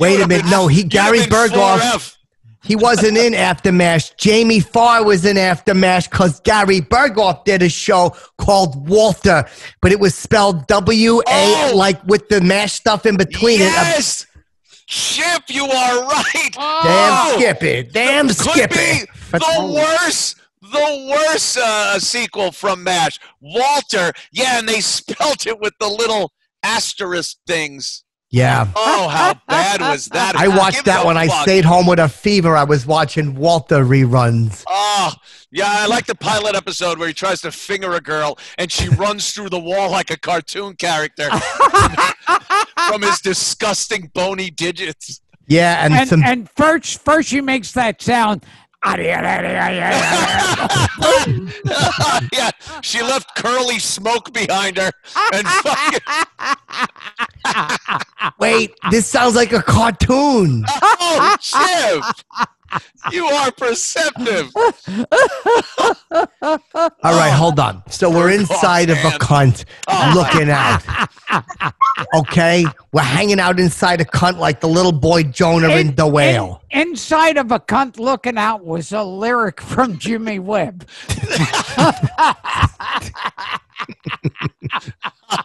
Wait a minute. No, Gary Berghoff, he wasn't in After MASH. Jamie Farr was in After MASH because Gary Berghoff did a show called Walter, but it was spelled W-A, like with the MASH stuff in between. Yes! Chip, you are right! Damn Skippy. Damn Skippy. The worst sequel from MASH. Walter, yeah, and they spelt it with the little asterisk things. Yeah. Oh, how bad was that? I watched that when I stayed home with a fever. I was watching Walter reruns. Oh, yeah. I like the pilot episode where he tries to finger a girl and she runs through the wall like a cartoon character from his disgusting bony digits. Yeah. And first she makes that sound. Yeah, she left curly smoke behind her. And wait, this sounds like a cartoon. Oh, Chip, you are perceptive. All right, hold on. So we're inside of a cunt looking out. Okay? We're hanging out inside a cunt like the little boy Jonah in the whale. Inside of a cunt looking out was a lyric from Jimmy Webb. I'm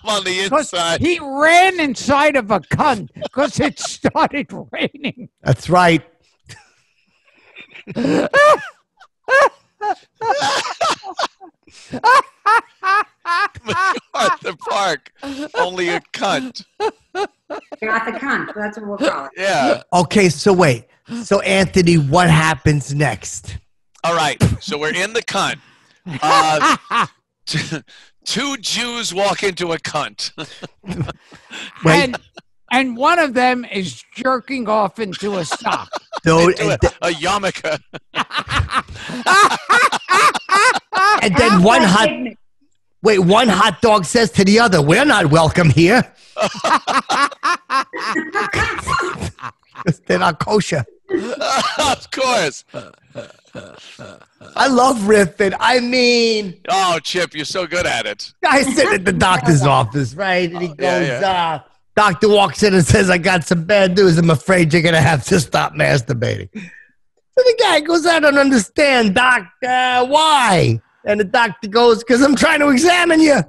on the inside. He ran inside of a cunt because it started raining. That's right. MacArthur Park, only a cunt. Not the cunt. That's what we'll call it. Yeah. Okay, so wait. So, Anthony, what happens next? All right. So we're in the cunt. Two Jews walk into a cunt. And one of them is jerking off into a sock. into a yarmulke. And then one hot dog says to the other, "We're not welcome here." They're not kosher. Of course. I love riffing. I mean, oh, Chip, you're so good at it. I sit at the doctor's office, right? And he goes, doctor walks in and says, "I got some bad news. I'm afraid you're going to have to stop masturbating." So the guy goes, "I don't understand, doc. Why?" And the doctor goes, "Because I'm trying to examine you."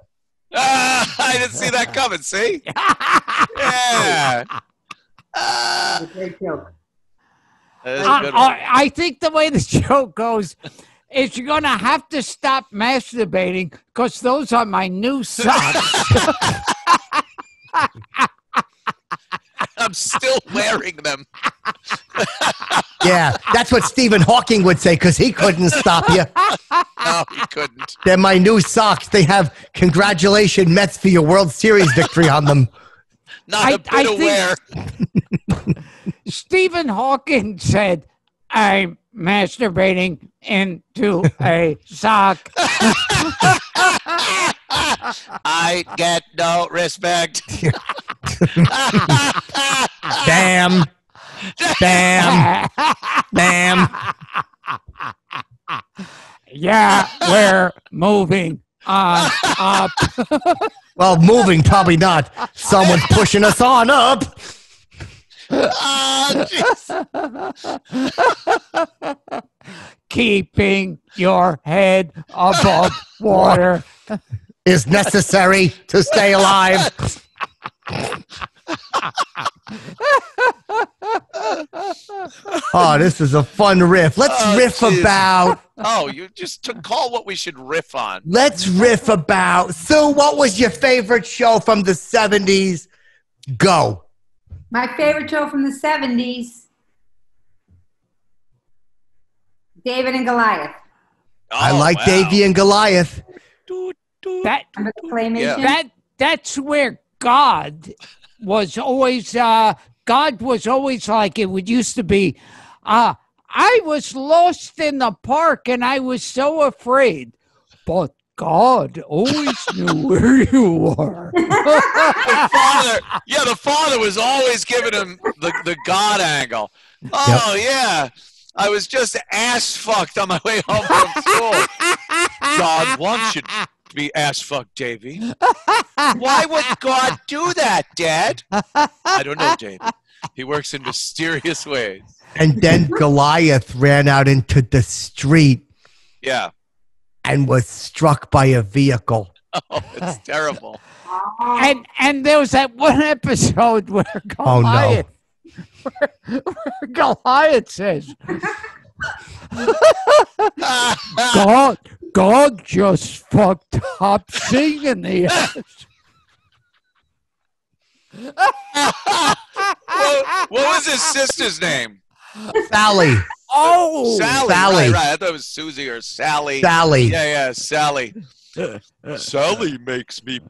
I didn't see that coming, see? Yeah. Great joke. I think the way the joke goes is you're going to have to stop masturbating because those are my new socks. I'm still wearing them. Yeah, that's what Stephen Hawking would say because he couldn't stop you. No, he couldn't. They're my new socks. They have "Congratulations, Mets, for your World Series victory" on them. Not a bit of wear. Stephen Hawking said, "I'm masturbating into a sock." I get no respect. Damn. Damn. Damn. Yeah, we're moving on up. Well, moving, probably not. Someone's pushing us on up. Keeping your head above water is necessary to stay alive. Oh, this is a fun riff. Let's riff about. Oh, you just call what we should riff on. Let's riff about. Sue, what was your favorite show from the 70s? Go. My favorite show from the 70s, David and Goliath. Oh, I like Davy and Goliath. That's where God was always, like it used to be. I was lost in the park and I was so afraid, but God always knew where you were. The father was always giving him the God angle. Oh, yeah. I was just ass-fucked on my way home from school. God wants you to be ass-fucked, Davy. Why would God do that, Dad? I don't know, Davy. He works in mysterious ways. And then Goliath ran out into the street. Yeah. And was struck by a vehicle. Oh, it's terrible. And there was that one episode where Goliath, where Goliath says, God just fucked Hopsing in the ass. What was his sister's name? Sally. Oh, Sally. Sally. Right. I thought it was Susie or Sally. Sally. Yeah, yeah, Sally. Sally makes me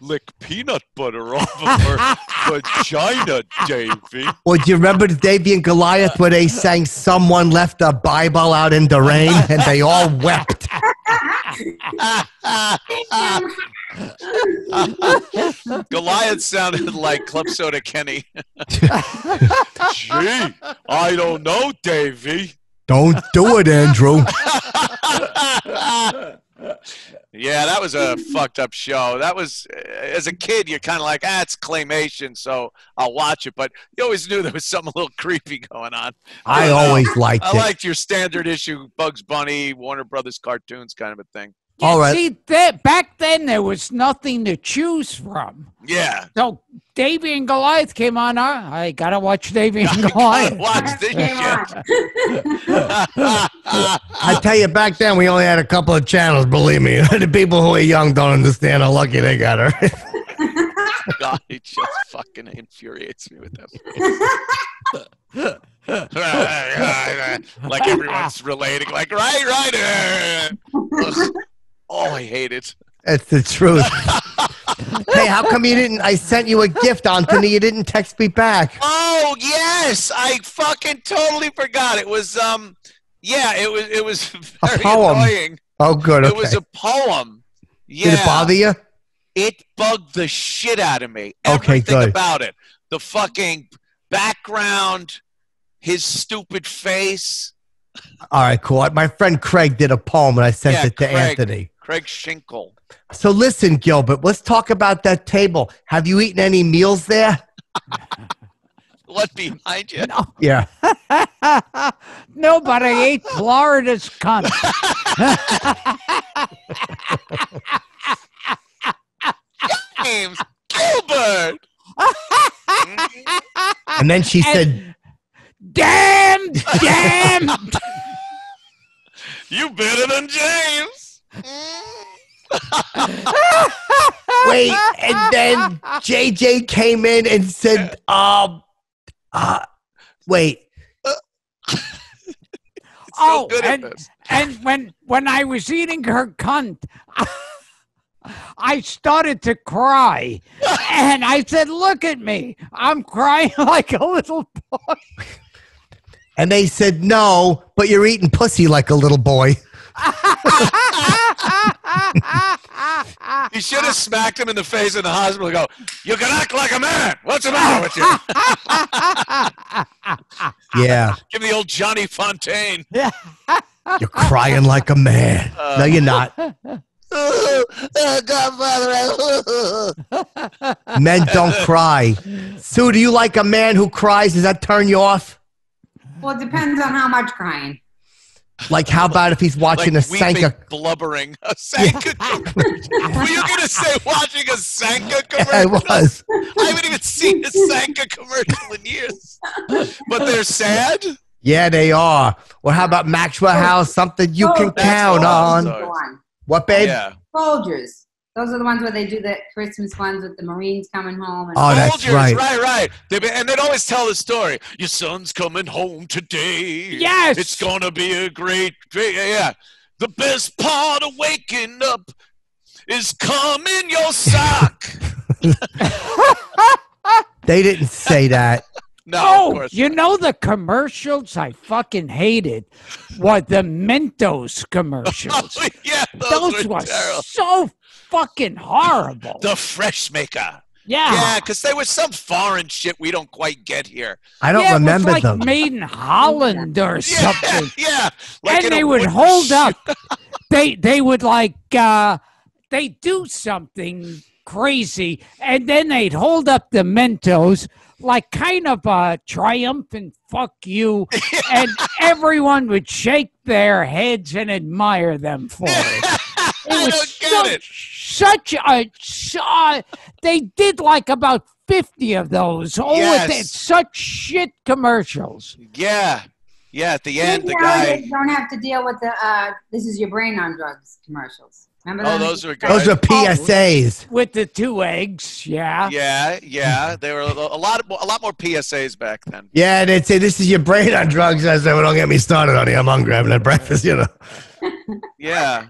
lick peanut butter off of her vagina, Davey. Well, do you remember Davey and Goliath where they sang someone left a Bible out in the rain and they all wept? Goliath sounded like Club Soda Kenny. Gee, I don't know, Davey. Don't do it, Andrew. Yeah, that was a fucked up show. That was, as a kid, you're kind of like, ah, it's claymation, so I'll watch it. But you always knew there was something a little creepy going on. I always liked it. I liked your standard issue, Bugs Bunny, Warner Brothers cartoons kind of a thing. Yeah, all right. See, back then there was nothing to choose from. Yeah. So Davey and Goliath came on. I gotta watch Davey and Goliath. Watch this shit. I tell you, back then we only had a couple of channels. Believe me, the people who are young don't understand how lucky they got her. God, he just fucking infuriates me with that. Like everyone's relating. Like right. Oh, I hate it. That's the truth. Hey, how come you didn't? I sent you a gift, Anthony. You didn't text me back. Oh yes, I fucking totally forgot. It was yeah, it was very annoying. Oh good. Okay. It was a poem. Yeah. Did it bother you? It bugged the shit out of me. Okay, everything good about it. The fucking background, his stupid face. All right, cool. My friend Craig did a poem, and I sent it to Anthony. Craig Schinkel. So listen, Gilbert, let's talk about that table. Have you eaten any meals there? What behind you? No. Yeah. No, but I ate Florida's cunt. Your name's Gilbert. And then she said, damn. You better than James. Wait, and then JJ came in and said, wait. Oh, so and when I was eating her cunt, I started to cry. And I said, look at me. I'm crying like a little boy. And they said, no, but you're eating pussy like a little boy. You should have smacked him in the face in the hospital and go, you can act like a man. What's the matter with you? Yeah. Give me the old Johnny Fontaine. You're crying like a man. No, you're not. Godfather. Men don't cry. Sue, do you like a man who cries? Does that turn you off? Well, it depends on how much crying. Like, how about if he's watching a Sanka blubbering? A Sanka commercial. Were you going to say watching a Sanka commercial? Yeah, I was. I haven't even seen a Sanka commercial in years. But they're sad? Yeah, they are. Well, how about Maxwell House? Something you can count on. What, babe? Yeah. Soldiers. Those are the ones where they do the Christmas ones with the Marines coming home. And oh, that's right. Right. And they'd always tell the story. Your son's coming home today. Yes. It's going to be a great, yeah. The best part of waking up is cum in your sock. They didn't say that. No, of course not. You know the commercials I fucking hated were the Mentos commercials. Oh, yeah, those were terrible. So fucking horrible. The Fresh Maker. Yeah. Yeah, because they were some foreign shit we don't quite get here. I don't remember them. It was like made in Holland or something. Yeah. Like, and they would hold up. They would like, they do something crazy, and then they'd hold up the Mentos like kind of a triumphant fuck you, and everyone would shake their heads and admire them for it. I don't get it. Such a they did like about 50 of those. Oh, such shit commercials. Yeah. Yeah, at the end, the guy. You don't have to deal with the this is your brain on drugs commercials. Remember those were PSAs with the two eggs. Yeah. Yeah. Yeah. They were a lot more PSAs back then. Yeah. And they'd say, this is your brain on drugs. I said, well, don't get me started on it. I'm hungry. I haven't had breakfast, you know? Yeah.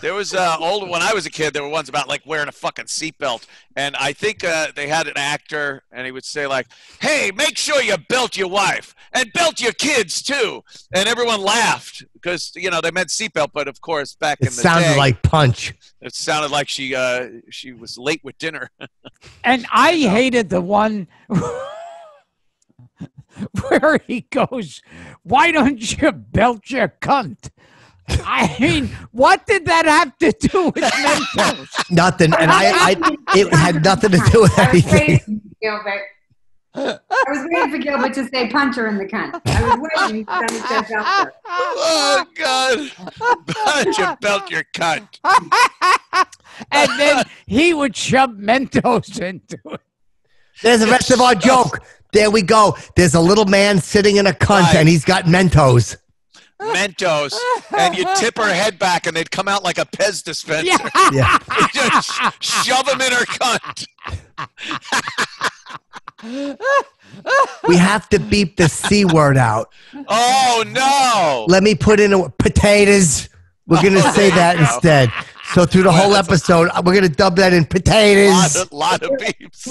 There was old, when I was a kid, there were ones about like wearing a fucking seatbelt. And I think they had an actor and he would say like, hey, make sure you belt your wife and belt your kids too. And everyone laughed because, you know, they meant seatbelt. But of course, back in the day. It sounded like Punch. It sounded like she was late with dinner. And I hated the one where he goes, why don't you belt your cunt? I mean, what did that have to do with Mentos? Nothing. And it had nothing to do with anything. I was waiting for Gilbert to say puncher in the cunt. I was waiting for him to say belter. Oh, God. Punch your belt, your cunt. And then he would shove Mentos into it. There's the rest of our joke. There we go. There's a little man sitting in a cunt, and he's got Mentos. Mentos, and you tip her head back and they'd come out like a Pez dispenser. Yeah. Yeah. Just shove them in her cunt. We have to beep the C word out. Oh, no. Let me put in a potatoes. We're going to say that instead. So through the whole episode, we're going to dub that in potatoes. A lot of beeps.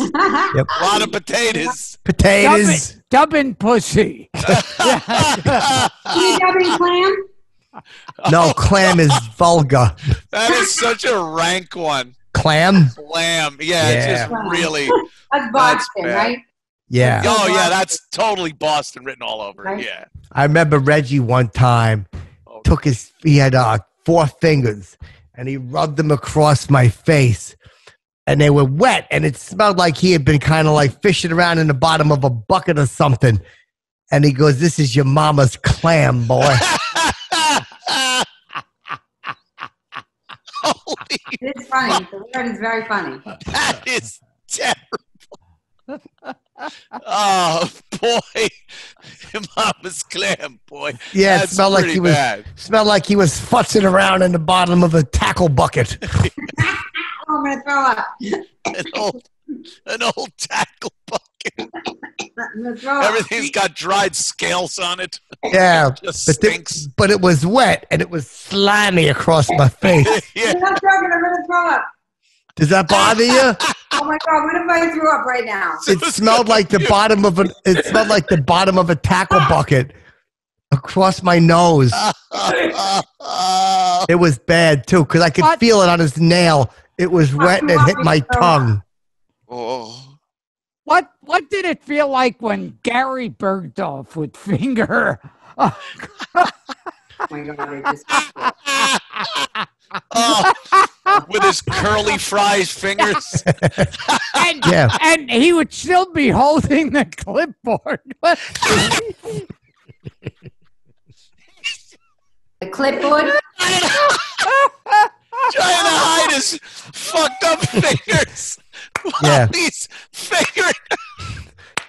Yep. A lot of potatoes. Potatoes. Dubbing pussy. You dubbing clam? No, clam is vulgar. That is such a rank one. Clam? Clam. Yeah, yeah. It's just really. That's Boston, right? Yeah. Oh, yeah, that's totally Boston written all over. Right? Yeah. I remember Reggie one time took his, he had 4 fingers. And he rubbed them across my face, and they were wet, and it smelled like he had been kind of like fishing around in the bottom of a bucket or something. And he goes, "This is your mama's clam, boy." It's funny. The word is very funny. That is terrible. Oh, boy. Your mama's clam, boy. Yeah, that's smelled like he was futzing around in the bottom of a tackle bucket. I'm going to throw up. An old tackle bucket. Everything's got dried scales on it. Yeah. It just stinks. But it was wet, and it was slimy across my face. Yeah. I'm going to throw up. Does that bother you? Oh my God! What if I threw up right now? It smelled like the bottom of a tackle bucket across my nose. It was bad too, because I could feel it on his nail. It was wet and it hit my tongue. Oh. What did it feel like when Gary Bergdorf would finger? Oh, my God! With his curly fries fingers. And he would still be holding the clipboard. The clipboard? Trying to hide his fucked up fingers. Yeah. These fingers.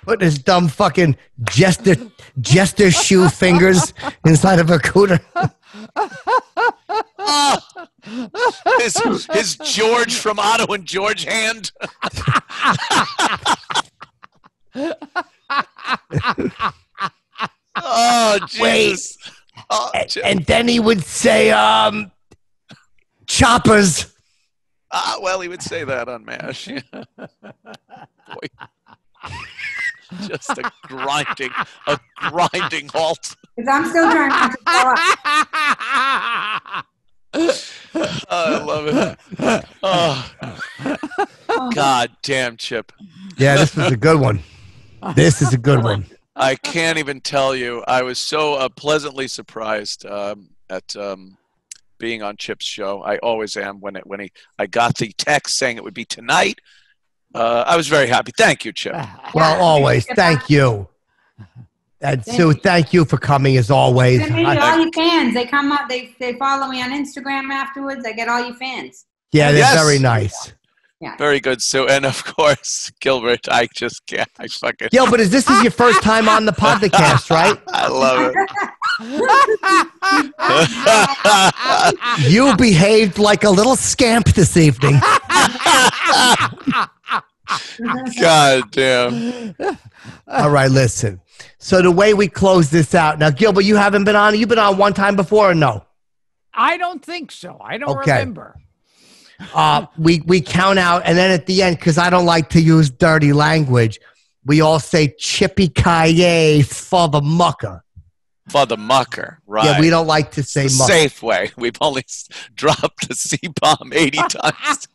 Putting his dumb fucking jester shoe fingers inside of a cooter. His George from Otto and George hand. Oh, Jesus. Oh, and then he would say, choppers. Ah, well, he would say that on MASH. Boy. Just a grinding halt. Because I'm still trying not to throw up. I love it. Oh. God damn, Chip. Yeah, this was a good one. This is a good one. I can't even tell you. I was so pleasantly surprised at being on Chip's show. I always am. When I got the text saying it would be tonight, I was very happy. Thank you, Chip. Well, always. Thank you. And Sue, thank you for coming as always. I mean, all your fans, they come up, they follow me on Instagram afterwards. I get all your fans. Yeah, they're very nice. Yeah. Very good, Sue. And of course, Gilbert, I just can't. I fucking. Gilbert, is this your first time on the podcast, right? I love it. You behaved like a little scamp this evening. God damn. All right, listen. So the way we close this out. Now, Gilbert, you haven't been on. You've been on one time before or no? I don't think so. I don't remember. We count out. And then at the end, because I don't like to use dirty language, we all say chippy kaye for the mucker. For the mucker, right. Yeah, we don't like to say mucker. Safe way. We've only dropped the C-bomb 80 times.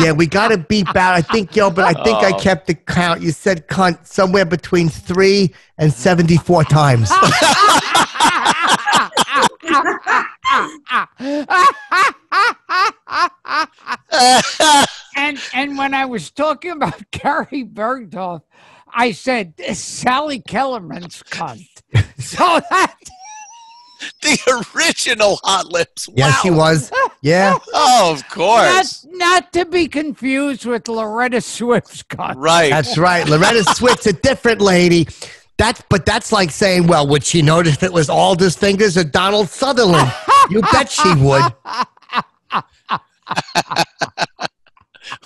Yeah, we got to beep out. I think, Gilbert, I think I kept the count. You said cunt somewhere between 3 and 74 times. And when I was talking about Gary Bergdorf, I said, this Sally Kellerman's cunt. So that... The original Hot Lips. Wow. Yes, she was. Yeah. Oh, of course. Not to be confused with Loretta Swift's cunt. Right. That's right. Loretta Swift's a different lady. But that's like saying, well, would she notice if it was Aldous Fingers or Donald Sutherland? You bet she would.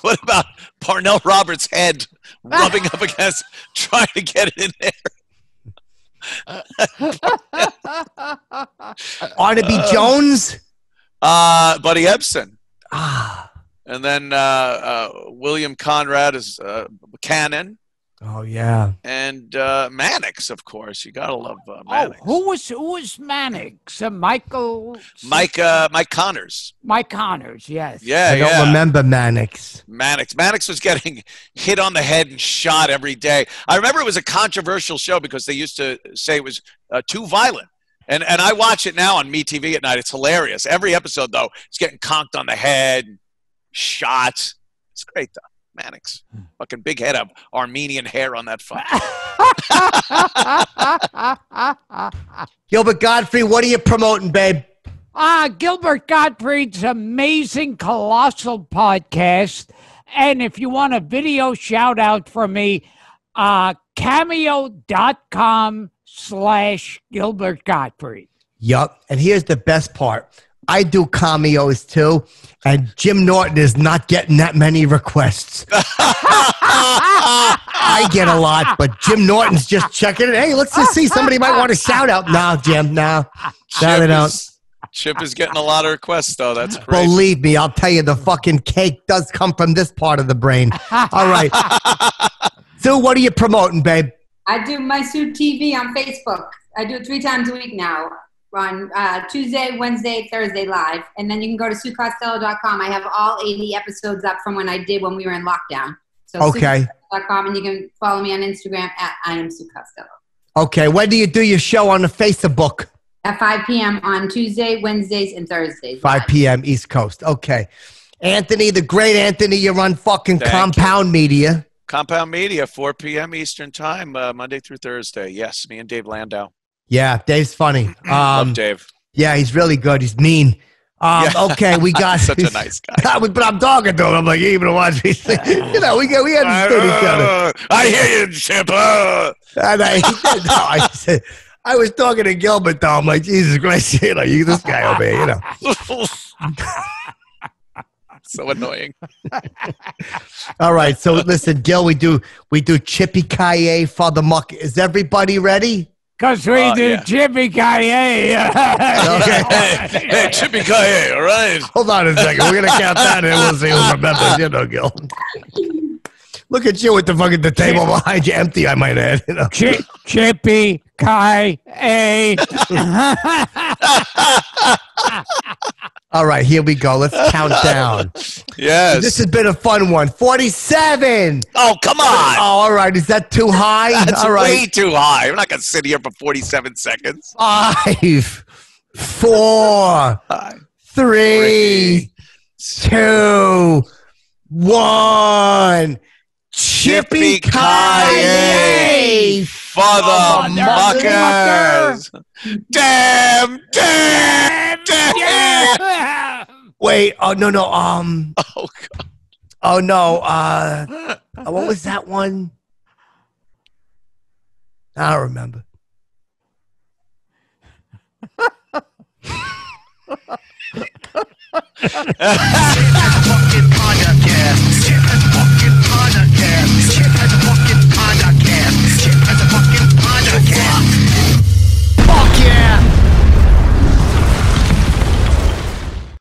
What about Parnell Roberts' head rubbing up against, trying to get it in there? Barnaby Jones? Buddy Ebsen. And then William Conrad is Cannon. Oh, yeah. And Mannix, of course. You got to love Mannix. Oh, who was Mannix? Mike Connors. Mike Connors, yes. Yeah, I don't remember Mannix. Mannix was getting hit on the head and shot every day. I remember it was a controversial show because they used to say it was too violent. And I watch it now on MeTV at night. It's hilarious. Every episode, though, it's getting conked on the head, shots. It's great, though. Mannix, fucking big head of Armenian hair on that fuck. Gilbert Gottfried, what are you promoting, babe? Gilbert Gottfried's Amazing Colossal Podcast. And if you want a video shout out from me, cameo.com/Gilbert Gottfried. Yup. And here's the best part. I do cameos too, and Jim Norton is not getting that many requests. I get a lot, but Jim Norton's just checking it. Hey, let's just see. Somebody might want a shout out. No, Jim, no. Shout it out. Chip is getting a lot of requests, though. That's crazy. Believe me, I'll tell you, the fucking cake does come from this part of the brain. All right. Sue, what are you promoting, babe? I do my Sue TV on Facebook. I do it 3 times a week now. On Tuesday, Wednesday, Thursday live. And then you can go to SueCostello.com. I have all 80 episodes up from when we were in lockdown. So okay. SueCostello.com, and you can follow me on Instagram at I am Sue Costello. Okay. When do you do your show on the Facebook? At 5 p.m. on Tuesday, Wednesdays, and Thursdays. 5 p.m. East Coast. Okay. Anthony, the great Anthony, you're on fucking Compound Media. Compound Media, 4 p.m. Eastern Time, Monday through Thursday. Yes, me and Dave Landau. Yeah, Dave's funny. Love Dave. Yeah, he's really good. He's mean. Okay, we got such a nice guy. But I'm talking to him. I'm like, you even watch me. You know, we understood each other. I hear you, Chipper. I was talking to Gilbert though. I'm like, Jesus Christ, you this guy over here, So annoying. All right, so listen, Gil, we do Chippy Kaye for the muck. Is everybody ready? Because we do Chippy Kaye. Okay. Hey, Chippy Kaye, all right? Hold on a second. We're going to count that and we'll see who remembers. You know, Gil. Look at you with the fucking table behind you. Empty, I might add. You know? Chippy Kaye. All right, here we go. Let's count down. Yes. This has been a fun one. 47. Oh, come on. Oh, all right. Is that too high? That's way too high. I'm not going to sit here for 47 seconds. 5, 4, 3, 2, 1. Chippy Kaye for the muckers. Damn. Wait, oh god. Oh no, what was that one? I don't remember.